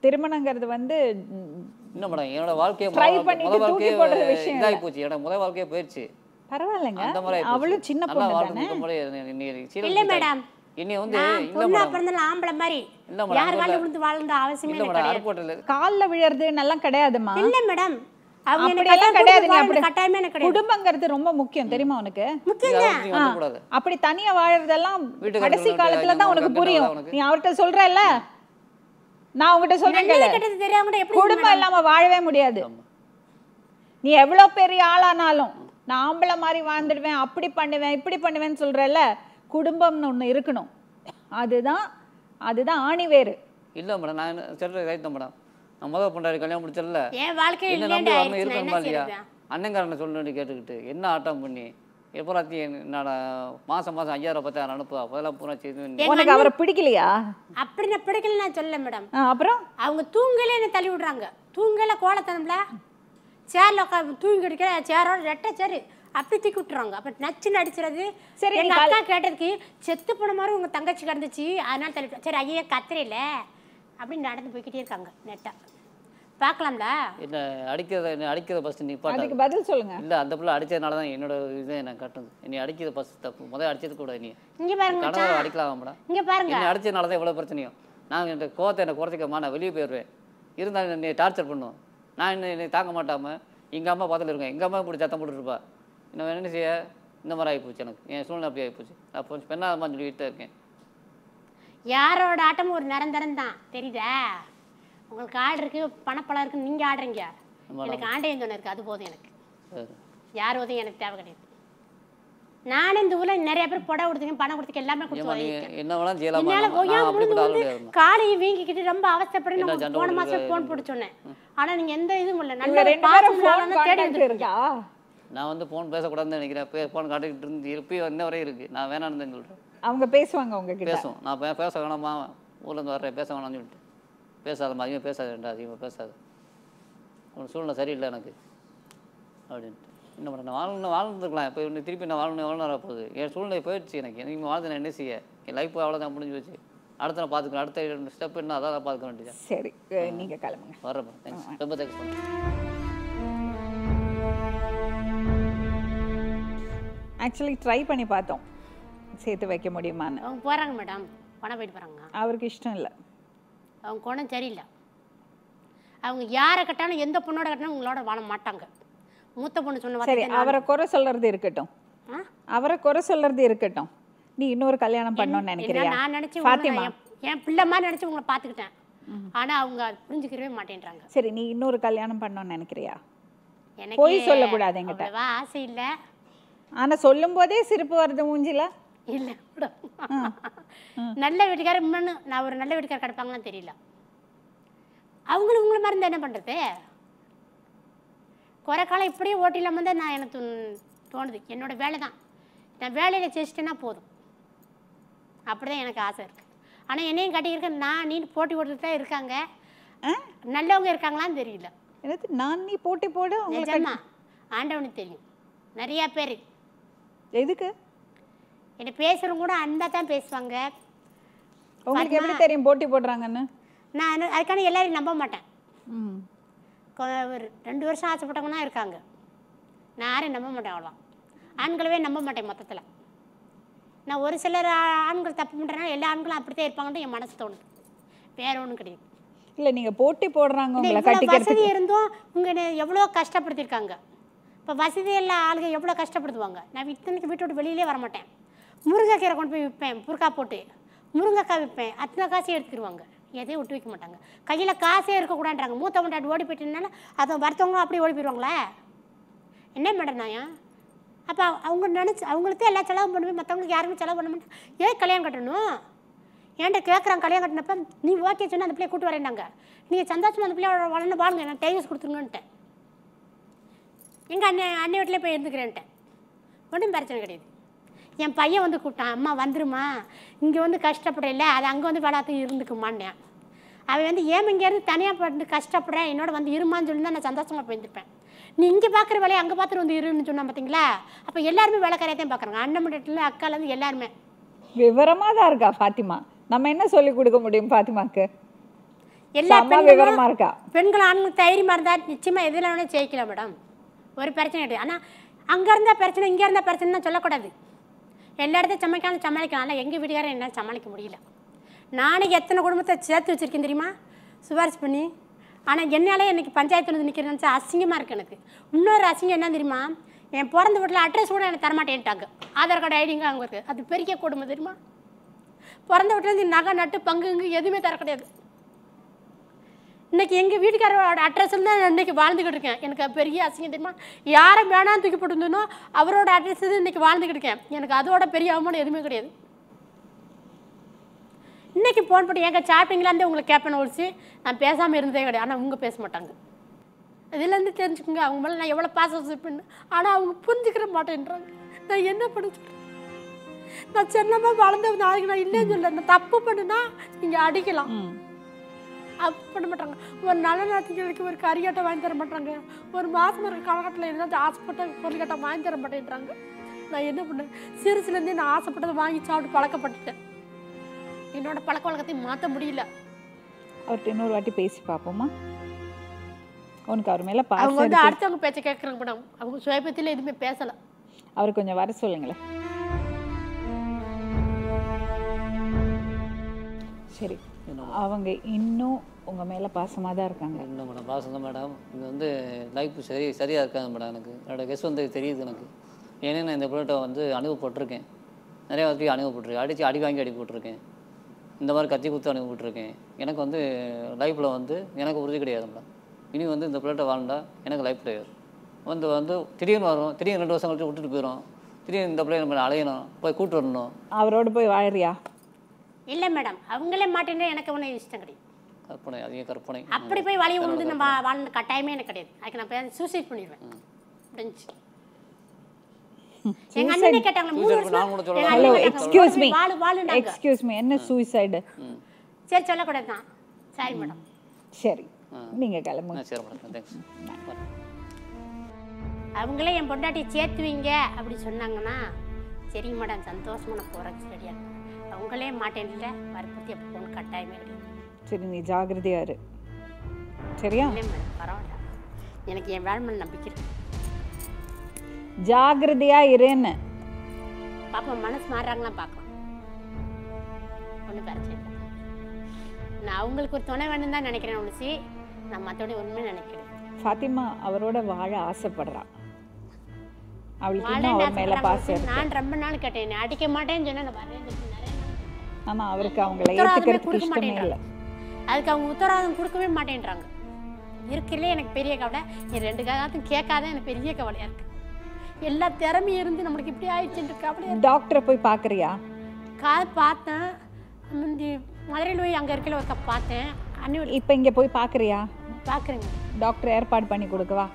திருமணங்கிறது வந்து என்ன மேடம் என்னோட வாழ்க்கையை வாழ்க்கையே போயிடுச்சு. பரவாயில்லைங்க அவளும் சின்ன பொண்ணு. கால்ல விழறதுன்னு எல்லாம் கிடையாதுமா? இல்ல மேடம் குடும்பங்கிறது ரொம்ப முக்கியம் தெரியுமா உனக்கு? அப்படி தனியா வாழறதெல்லாம் கடைசி காலத்துலதான் உனக்கு புரியும். நீ அவர்கிட்ட சொல்றல்ல நான் உங்ககிட்ட சொல்றேன் குடும்பம் இல்லாம வாழவே முடியாது. நீ எவ்வளவு பெரிய ஆளானாலும் நான் ஆம்பளை மாதிரி வாழ்ந்துடுவேன் அப்படி பண்ணுவேன் இப்படி பண்ணுவேன்னு சொல்றல. குடும்பம்னு ஒண்ணு இருக்கணும். அதுதான் அதுதான் ஆணி வேறு. இல்ல மேடம் நான் சொல்றேன் ரைட் மேடம். நான் முதல் பொண்டாடி கல்யாணம் முடிச்சல என் வாழ்க்கையில என்ன நம்பி வரணும் இருக்கணுமா இல்லையா? அண்ணங்காரனை சொல்லணும்னு கேட்டுக்கிட்டு என்ன ஆட்டம் பண்ணி எப்பராத்தி என்னோட மாசம் மாசம் ஐயாயிரம் பத்தாயிரம் அனுப்புவா. அதெல்லாம் பூரா செய்து உனக்கு அவரை பிடிக்கலையா? அப்படி நான் பிடிக்கல நான் சொல்ல மேடம். அப்புறம் அவங்க தூங்கலே என்ன தள்ளி விடுறாங்க. தூங்கல கோலத்தனம்ல சேர்ல தூங்கி கிடைக்கிற சேரோட ரெட்டை சரி அப்படி தூக்கி விட்டுறாங்க. அப்ப நச்சுன்னு அடிச்சுறது. சரி எங்க அக்கா கேட்டதுக்கு செத்து போன மாதிரி உங்க தங்கச்சி கிடந்துச்சு அதனால தள்ளி சரி ஐயா கத்திரையில அப்படின்னு நடந்து போய்கிட்டே இருக்காங்க. நெட்டா பார்க்கலாம்ல. என்ன அடிக்கிறத என்ன அடிக்கிறத ஃபஸ்ட்டு நிப்பாட்டு. அதுக்கு பதில் சொல்லுங்க. இல்லை அந்த பிள்ளை அடித்ததுனால தான் என்னோட இதை எனக்கு கட்டுது. என்னை அடிக்கிறது ஃபஸ்ட் தப்பு. முதல் அடிச்சது கூட நீ இங்கே பாருங்க அடிக்கலாம் மேடம். இங்கே பாருங்க என்னை அடித்ததுனால தான் இவ்வளோ பிரச்சனையும். நான் என் கோவத்தை என்னை குறைச்சிக்கமா நான் வெளியே போயிடுவேன். இருந்தாலும் என்னை டார்ச்சர் பண்ணுவோம். நான் என்ன என்னை தாங்க மாட்டாமல் எங்கள் அம்மா பார்த்துட்டு இருக்கேன். எங்கள் அம்மா இப்படி சத்தம் போட்டுருப்பா. இன்னும் என்ன செய்ய இந்த மாதிரி ஆகிப்போச்சு எனக்கு. என் சூழ்நிலை அப்படி ஆகிப்போச்சு. நான் இப்போ பெண்ணாதம்மான்னு சொல்லி வீட்டில் இருக்கேன். யாரோட ஆட்டமும் ஒரு நிரந்தரம் தான் தெரியுதா? உங்களுக்கு ஆர்டர் இருக்கு பணப்பழம் இருக்குன்னு நீங்க ஆடுறீங்க. எனக்கு ஆண்டையன் தோணை இருக்கு அது போதும் எனக்கு. யார் உதவும் எனக்கு தேவை கிடையாது. நானும் இந்த ஊர்ல நிறைய பேர் புடவை கொடுத்துருக்கேன் பணம் கொடுத்துருக்கேன் எல்லாமே கொடுத்துருக்கேன். காலையும் வீங்கிக்கிட்டு ரொம்ப அவசரப்பட்டு போன மாசம் போன் போட்டு சொன்னேன். ஆனா நீங்க எந்த இதுவும் இல்லை. நல்ல தேடி வந்துருக்கா? நான் வந்து போன் பேசக்கூடாதுன்னு நினைக்கிறேன். போன் காட்டிக்கிட்டு இருந்து இருப்பி இன்ன வரையும் இருக்கு. நான் வேணான்னு சொல்றேன். அவங்க பேசுவாங்க உங்ககிட்ட பேசும். நான் பேச வேணாமா ஊர்ல இருந்து வர்றேன் பேச வேணாம்னு சொல்லிட்டு பேசாதம்மா அதிகமாக பேசாது ரெண்டா அதிகமாக பேசாது உனக்கு சூழ்நிலை சரியில்லை எனக்கு அப்படின்ட்டு. இன்னும் நான் வாழணும் வாழ்ந்துருக்கலாம். இப்போ இன்னும் திருப்பி நான் வாழணும் எவ்வளோ நேரம் போகுது? என் சூழ்நிலை போயிடுச்சு எனக்கு. எனக்கு வாழ்ந்து நான் என்ன செய்ய என் லைஃப் அவ்வளோதான் முடிஞ்சு போச்சு. அடுத்த நான் பார்த்துக்கிறேன். அடுத்த ரெண்டு ஸ்டெப் என்ன அதான் நான் பார்த்துக்க வேண்டியது. சரி நீங்கள் கிளம்புங்க. வரப்பா தேங்க்ஸ் ரொம்ப தேங்க்ஸ் பண்ணுறேன். ஆக்சுவலி ட்ரை பண்ணி பார்த்தோம் சேர்த்து வைக்க முடியுமான்னு. அவங்க போகிறாங்க மேடம் பணம் போயிட்டு போகிறாங்க. அவருக்கு இஷ்டம் இல்லை. அவங்க குணம் சரியில்லை. அவங்க யாரை கட்டாலும் எந்த பொண்ணோட கட்டாலும் உங்களோட வாழ மாட்டாங்க. மூத்த பொண்ணு சொன்ன அவரை குறை சொல்றது இருக்கட்டும். அவரை குறை சொல்றது இருக்கட்டும். நீ இன்னொரு கல்யாணம் பண்ணணும்னு நினைக்கிறியா? நான் நினைச்சேன் பாத்திமா என் பிள்ளை மாதிரி நினைச்சு உங்களை பாத்துக்கிட்டேன். ஆனா அவங்க புரிஞ்சிக்கவே மாட்டேன்றாங்க. சரி நீ இன்னொரு கல்யாணம் பண்ணணும்னு நினைக்கிறியா? எனக்கு போய் சொல்ல கூடாது என்கிட்ட. அவ்வளவு ஆசை இல்ல. ஆனா சொல்லும்போதே சிரிப்பு வருது மூஞ்சில. இல்ல மேடம். நல்ல வீட்டுக்கார முன்னு நான் ஒரு நல்ல வீட்டுக்கார கடப்பாங்கன்னு தெரியல. அவங்களும் உங்களை மாதிரி இருந்தா என்ன பண்றது? குறை காலம் இப்படியே ஓட்டிலாம தான் நான் எனக்கு தோணுது. என்னோட வேலை தான், நான் வேலையில செஞ்சுட்டேன்னா போதும். அப்படிதான் எனக்கு ஆசை இருக்கு. ஆனா என்னையும் கட்டிக்கிற நான் நீ போட்டி போட்டுட்டு தான் இருக்காங்க. நல்லவங்க இருக்காங்களான்னு தெரியல. எனக்கு நான் நீ போட்டி போட உங்களுக்கு ஆண்டவனுக்கு தெரியும். நிறைய பேர் எதுக்கு என்ன பேசுறவங்க கூட அன்பா தான் பேசுவாங்க. உங்களுக்கு எப்படி தெரியும் போட்டி போடுறாங்கன்னு? நான் அதுக்கான எல்லாரையும் நம்ப மாட்டேன். ஒரு ரெண்டு வருஷம் ஆசைப்பட்டவங்கன்னா இருக்காங்க. நான் யாரையும் நம்ப மாட்டேன். அவ்வளோ ஆண்களவே நம்ப மாட்டேன் மொத்தத்தில். நான் ஒரு சிலர் ஆண்கள் தப்பு பண்ணுறேன்னா எல்லா ஆண்களும் அப்படித்தான் இருப்பாங்கன்னு என் மனசு தோணுது. வேற ஒன்றும் கிடையாது. இல்லை நீங்கள் போட்டி போடுறாங்க. வசதி இருந்தும் உங்க எவ்வளோ கஷ்டப்படுத்திருக்காங்க. இப்போ வசதி எல்லா ஆளுங்க எவ்வளோ கஷ்டப்படுத்துவாங்க. நான் இத்தனைக்கு வீட்டு விட்டு வெளியிலே வரமாட்டேன். முருங்கைக்கீரை கொண்டு போய் விற்பேன், புர்கா போட்டு முருங்கைக்காய் விற்பேன். அத்தனை காசையும் எடுத்துக்கிடுவாங்க. எதையும் விட்டு வைக்க மாட்டாங்க. கையில் காசே இருக்கக்கூடாதுன்றாங்க. மூத்த முட்டாட்டு ஓடி போயிட்டேனால அதை வரத்தவங்களும் அப்படி ஓடி போயிடுவாங்களே. என்ன மேடம் நான் அப்போ அவங்க நினச்சி அவங்களுக்கே எல்லா செலவு பண்ணுவேன். மற்றவங்களுக்கு யாருமே செலவு பண்ண மாட்டேன். ஏன் கல்யாணம் கட்டணும் ஏன்ட்ட கேட்குறாங்க. கல்யாணம் கட்டினப்ப நீ ஓகே சொன்னால் அந்த பிள்ளையை கூட்டு வரேன்னாங்க. நீங்கள் சந்தோஷமாக அந்த பிள்ளைய வளர்ந்து பாருங்க, நான் டைவர்ஸ் கொடுத்துருங்கன்ட்டேன். எங்கள் அண்ணன் அண்ணன் வீட்டிலே போய் இருந்துக்கிறேன்ட்டேன். ஒன்றும் பிரச்சனை கிடையாது. என் பையன் வந்து கூப்பிட்டான், அம்மா வந்துருமா இங்கே வந்து கஷ்டப்படலை, அது அங்கே வந்து வேலையாத்தையும் இருந்துக்குமான்னேன். அவன் வந்து ஏன் இங்கேருந்து தனியாக போட்டு கஷ்டப்படுறேன் என்னோட வந்து இருமான்னு சொல்லி தான் நான் சந்தோஷமாக போயிருந்துருப்பேன். நீ இங்கே பார்க்குற வேலையை அங்கே பார்த்துட்டு வந்து இருன்னு சொன்னால் பார்த்தீங்களா? அப்போ எல்லாருமே வேலைக்காரையத்தையும் பார்க்குறாங்க. அண்ணன் மண்டலத்தில் அக்காலேருந்து எல்லாருமே விவரமாக தான் இருக்கா ஃபாத்திமா. நம்ம என்ன சொல்லிக் கொடுக்க முடியும் ஃபாத்திமாவுக்கு? எல்லா விவரமாக இருக்கா. பெண்கள் ஆண்கள் தைரியமாக இருந்தால் நிச்சயமாக எதில் வேணாலும் ஜெயிக்கலாம் மேடம். ஒரு பிரச்சனை கிடையாது. ஆனால் அங்கே இருந்தால் பிரச்சனை இங்கே இருந்தால் பிரச்சனைன்னு சொல்லக்கூடாது. எல்லா இடத்தையும் சமைக்காமல் சமாளிக்கலாம். ஆனால் எங்கள் வீட்டுக்காரன் என்னால் சமாளிக்க முடியல. நானே எத்தனை குடும்பத்தை சேர்த்து வச்சுருக்கேன் தெரியுமா, சிபாரிசு பண்ணி. ஆனால் என்னாலே எனக்கு பஞ்சாயத்தில் வந்து நிற்கிறேன்னு அசிங்கமாக இருக்குது. எனக்கு இன்னொரு அசிங்கம் என்ன தெரியுமா, என் பிறந்த வீட்டில் அட்ரஸ் கூட எனக்கு தரமாட்டேன்ட்டாங்க. ஆதார் கார்டு ஐடிங்க அங்கே இருக்குது. அது பெரிய கொடுமை தெரியுமா. பிறந்த வீட்டிலேருந்து நகை நட்டு பங்குங்கு எதுவுமே தர கிடையாது. இன்றைக்கி எங்கள் வீட்டுக்காரோட அட்ரஸில் தான் நான் இன்றைக்கி வாழ்ந்துக்கிட்டு இருக்கேன். எனக்கு பெரிய அசிங்கம் தெரியுமா. யாரை வேணான்னு தூக்கி போட்டுருந்தோன்னோ அவரோட அட்ரஸ் தான் இன்றைக்கி வாழ்ந்துக்கிட்டு இருக்கேன். எனக்கு அதோட பெரிய அவமானம் எதுவுமே கிடையாது. இன்றைக்கி ஃபோன் பண்ணி எங்கள் சாப்பிட்டீங்களாந்தே உங்களுக்கு கேட்பேன்னு ஒழிச்சு நான் பேசாமல் இருந்ததே கிடையாது. ஆனால் அவங்க பேச மாட்டாங்க. இதுலேருந்து தெரிஞ்சுக்கோங்க அவங்க மேலே நான் எவ்வளோ பாசம் வச்சுப்பேன்னு. ஆனால் அவங்க புரிஞ்சுக்கிற மாட்டேன்றாங்க. நான் என்ன பண்ணுறேன்? நான் செல்லமாக வளர்ந்த நாளைக்கு நான் இல்லைன்னு சொல்ல. நான் தப்பு பண்ணுனா நீங்கள் அடிக்கலாம் பண்ண மாட்டாங்க. ஒரு நல்ல நாட்டுகளுக்கு ஒரு கறியாட்டை வாங்கி தர மாட்டாங்க. ஒரு மாதம் ஒரு காலகட்டத்தில் இருந்தால் ஆசைப்பட்ட பொருள்காட்டை வாங்கி தர மாட்டேன்றாங்க. நான் என்ன பண்ணேன்? சிறுசுலேருந்தே நான் ஆசைப்பட்டதை வாங்கி சாப்பிட்டு பழக்கப்பட்டுட்டேன். என்னோட பழக்க வழக்கத்தையும் மாற்ற முடியல. அவர்கிட்ட இன்னொரு வாட்டி பேசி பார்ப்போமா? உனக்கு அவர் மேலே அவங்க வந்து அடுத்தவங்க பேச்ச கேட்குறாங்க மேடம். அவங்க சுயபத்தில் எதுவுமே பேசலை. அவர் கொஞ்சம் வர சொல்லுங்களேன். சரி, அவங்க இன்னும் உங்கள் மேலே பாசமாக தான் இருக்காங்க. இன்னும் மேடம் பாசம் தான் மேடம். இது வந்து லைஃப் சரி சரியாக இருக்காது மேடம். எனக்கு என்னோடய கெஸ் வந்து தெரியுது எனக்கு. ஏன்னா நான் இந்த பிள்ளைகிட்ட வந்து அனுபவப்பட்டிருக்கேன். நிறையா வார்த்தைக்கு அனுபவப்பட்டிருக்கேன். அடித்து அடி வாங்கி அடி போட்டிருக்கேன். இந்த மாதிரி கத்தி குத்து அனுபவப்பட்டிருக்கேன். எனக்கு வந்து லைஃப்பில் வந்து எனக்கு உறுதி கிடையாது மேடம். இனி வந்து இந்த பிள்ளைகிட்ட வாழ்ந்தா எனக்கு லைஃப் கிடையாது. வந்து வந்து திடீர்னு வரும், திடீர்னு ரெண்டு வருஷம் கழிச்சு விட்டுட்டு போயிடும். திடீர்னு இந்த பிள்ளைய நம்ம அலையணும், போய் கூப்பிட்டு வரணும். அவரோடு போய் வாழறியா? இல்லை மேடம், அவங்களே மாட்டேன்னா எனக்கு ஒன்றும் இஷ்டம் கிடையாது. கற்பனை, அதிக கற்பனை. அப்படி போய் வழியை வந்து நம்ம வாழ்ந்த கட்டாயமே எனக்கு கிடையாது. அதுக்கு நான் போய் சூசைட் பண்ணிடுவேன். முடிஞ்சு எங்கள் அண்ணனே கேட்டாங்க மூணு வருஷம். ஹலோ எக்ஸ்கியூஸ் மீ, வாழு வாழுனாங்க. எக்ஸ்கியூஸ் மீ, என்ன சூசைடு? சரி சொல்லக்கூடாது தான். சரி மேடம், சரி நீங்கள் கிளம்புங்க. சரி மேடம், தேங்க்ஸ். அவங்களே என் பொண்டாட்டி சேர்த்துவீங்க அப்படி சொன்னாங்கன்னா சரிங்க மேடம், சந்தோஷமாக நான் போகிறேன். சரியா உங்களே மாட்டேன்ல வரப்பத்தி அப்போ ஒன்று கட்டாயமே கிடையாது. சரி நீ ஜாகிரதையாக இரு. சரியா? பரவாயில்ல, எனக்கு என் வேலை நம்பிக்கை இருக்கு. ஜாகிரதையாக இருன்னு பாப்பா மனசு மாறுறாங்களாம் பார்க்கலாம். ஒன்றும் பிரச்சனை இல்லை. நான் அவங்களுக்கு ஒரு துணை வேணும்னு தான் நினைக்கிறேன் ஒழிச்சு நான் மற்றபடி ஒன்றுமே நினைக்கிறேன். ஃபாத்திமா அவரோட வாழ ஆசைப்படுறான். அவளுக்கு இன்னும் அவ மேல பாசம் இருக்கு. நான் ரொம்ப நாள் கேட்டேன், அடிக்க மாட்டேன்னு சொன்னா நான் வரேன்னு சொன்னாரே. ஆமா, அவருக்கு அவங்களே ஏத்துக்கிறதுக்கு இஷ்டமே இல்ல. அதுக்கு அவங்க உத்தரவாதம் கொடுக்கவே மாட்டேன்றாங்க. இருக்கலே எனக்கு பெரிய கவலை. இந்த ரெண்டு காரணத்துக்கு கேட்காத எனக்கு பெரிய கவலையா இருக்கு. எல்லா திறமையும் இருந்து நமக்கு இப்படி ஆயிடுச்சுன்ற கவலை. டாக்டரை போய் பார்க்கறியா? கால் பார்த்தேன். மதுரையில் போய் அங்கே இருக்கல ஒருக்க பார்த்தேன். அன்னைக்கு இப்போ இங்கே போய் பார்க்குறியா? பார்க்குறேங்க. டாக்டர் ஏற்பாடு பண்ணி கொடுக்கவா?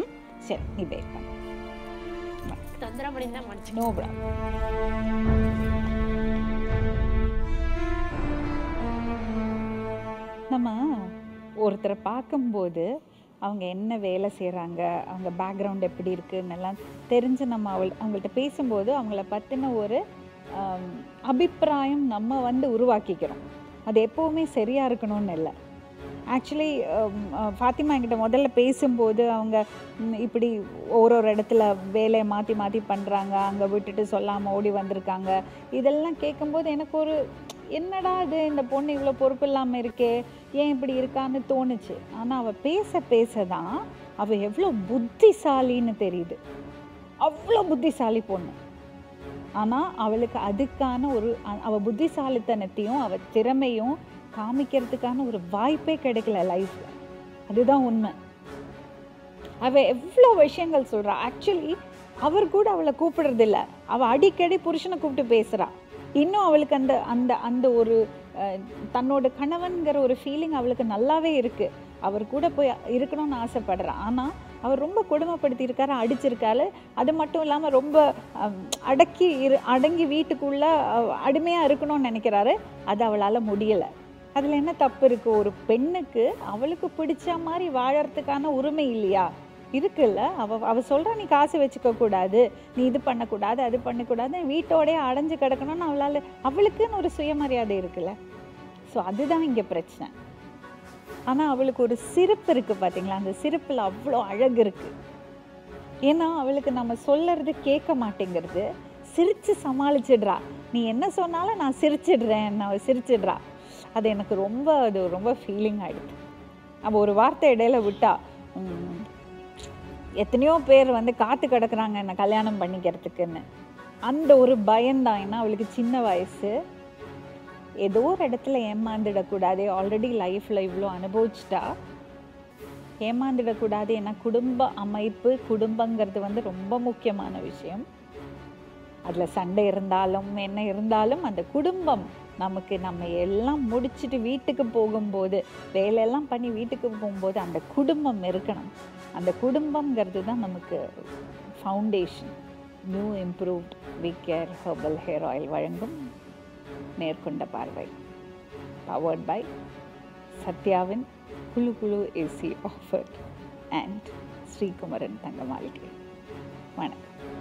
ம் சரி, நீ வெயிட் பண்ணு. தந்திரம் பண்ணினா மனுஷன் நோ ப்ராப்ளம். நம்ம ஒருத்தரை பார்க்கும்போது அவங்க என்ன வேலை செய்கிறாங்க, அவங்க பேக்ரவுண்ட் எப்படி இருக்குன்னெல்லாம் தெரிஞ்சு நம்ம அவள் அவங்கள்ட்ட பேசும்போது அவங்கள பற்றின ஒரு அபிப்பிராயம் நம்ம வந்து உருவாக்கிக்கிறோம். அது எப்போவுமே சரியாக இருக்கணும்னு இல்லை. ஆக்சுவலி ஃபாத்திமா என்கிட்ட முதல்ல பேசும்போது அவங்க இப்படி ஒரு ஒரு இடத்துல வேலையை மாற்றி மாற்றி பண்ணுறாங்க, அங்கே விட்டுட்டு சொல்லாமல் ஓடி வந்திருக்காங்க. இதெல்லாம் கேட்கும்போது எனக்கு ஒரு என்னடா இது, இந்த பொண்ணு இவ்வளோ பொறுப்பு இல்லாமல் இருக்கே, ஏன் இப்படி இருக்கான்னு தோணுச்சு. ஆனால் அவள் பேச பேச தான் அவள் எவ்வளோ புத்திசாலின்னு தெரியுது. அவ்வளோ புத்திசாலி பொண்ணு. ஆனால் அவளுக்கு அதுக்கான ஒரு அவள் புத்திசாலித்தனத்தையும் அவள் திறமையும் காமிக்கிறதுக்கான ஒரு வாய்ப்பே கிடைக்கல லைஃப்பில். அதுதான் உண்மை. அவள் எவ்வளோ விஷயங்கள் சொல்கிறா. ஆக்சுவலி அவர் கூட அவளை கூப்பிடுறதில்ல. அவள் அடிக்கடி புருஷனை கூப்பிட்டு பேசுகிறா. இன்னும் அவளுக்கு அந்த அந்த அந்த ஒரு தன்னோட கணவன்கிற ஒரு ஃபீலிங் அவளுக்கு நல்லாவே இருக்குது. அவர் கூட போய் இருக்கணும்னு ஆசைப்படுறா. ஆனால் அவர் ரொம்ப கொடுமைப்படுத்தியிருக்காரு, அடிச்சிருக்காரு. அது மட்டும் இல்லாமல் ரொம்ப அடக்கி இரு அடங்கி வீட்டுக்குள்ளே அடிமையாக இருக்கணும்னு நினைக்கிறாரு. அது அவளால் முடியலை. அதில் என்ன தப்பு இருக்குது? ஒரு பெண்ணுக்கு அவளுக்கு பிடிச்ச மாதிரி வாழறதுக்கான உரிமை இல்லையா? இருக்குல்ல. அவள் அவள் சொல்கிறா, நீ காசு வச்சுக்கக்கூடாது, நீ இது பண்ணக்கூடாது, அது பண்ணக்கூடாது, வீட்டோடய அடைஞ்சு கிடக்கணும்னு அவளால் அவளுக்குன்னு ஒரு சுயமரியாதை இருக்குல்ல. ஸோ அதுதான் இங்கே பிரச்சனை. ஆனால் அவளுக்கு ஒரு சிரிப்பு இருக்குது பார்த்தீங்களா, அந்த சிரிப்பில் அவ்வளோ அழகு இருக்குது. ஏன்னா அவளுக்கு நம்ம சொல்கிறது கேட்க மாட்டேங்கிறது, சிரித்து சமாளிச்சிடுறா. நீ என்ன சொன்னாலும் நான் சிரிச்சிடுறேன், நான் சிரிச்சிடுறா. அது எனக்கு ரொம்ப அது ரொம்ப ஃபீலிங் ஆகிடுது. அவள் ஒரு வார்த்தை இடையில விட்டா, எத்தனையோ பேர் வந்து காத்து கிடக்குறாங்க என்னை கல்யாணம் பண்ணிக்கிறதுக்குன்னு. அந்த ஒரு பயம்தான். ஏன்னா அவளுக்கு சின்ன வயசு, ஏதோ ஒரு இடத்துல ஏமாந்துடக்கூடாது. ஆல்ரெடி லைஃப்பில் இவ்வளோ அனுபவிச்சுட்டா ஏமாந்துடக்கூடாது. ஏன்னா குடும்ப அமைப்பு, குடும்பங்கிறது வந்து ரொம்ப முக்கியமான விஷயம். அதில் சண்டை இருந்தாலும் என்ன இருந்தாலும் அந்த குடும்பம் நமக்கு, நம்ம எல்லாம் முடிச்சுட்டு வீட்டுக்கு போகும்போது, வேலையெல்லாம் பண்ணி வீட்டுக்கு போகும்போது அந்த குடும்பம் இருக்கணும். அந்த குடும்பங்கிறது தான் நமக்கு foundation. New improved V care herbal hair oil வழங்கும் நேர்கொண்ட பார்வை, பவர்ட் பை சத்யாவின் குழு குழு ஏசி ஆஃபர் அண்ட் ஸ்ரீகுமரன் தங்க மாளிகை. வணக்கம்.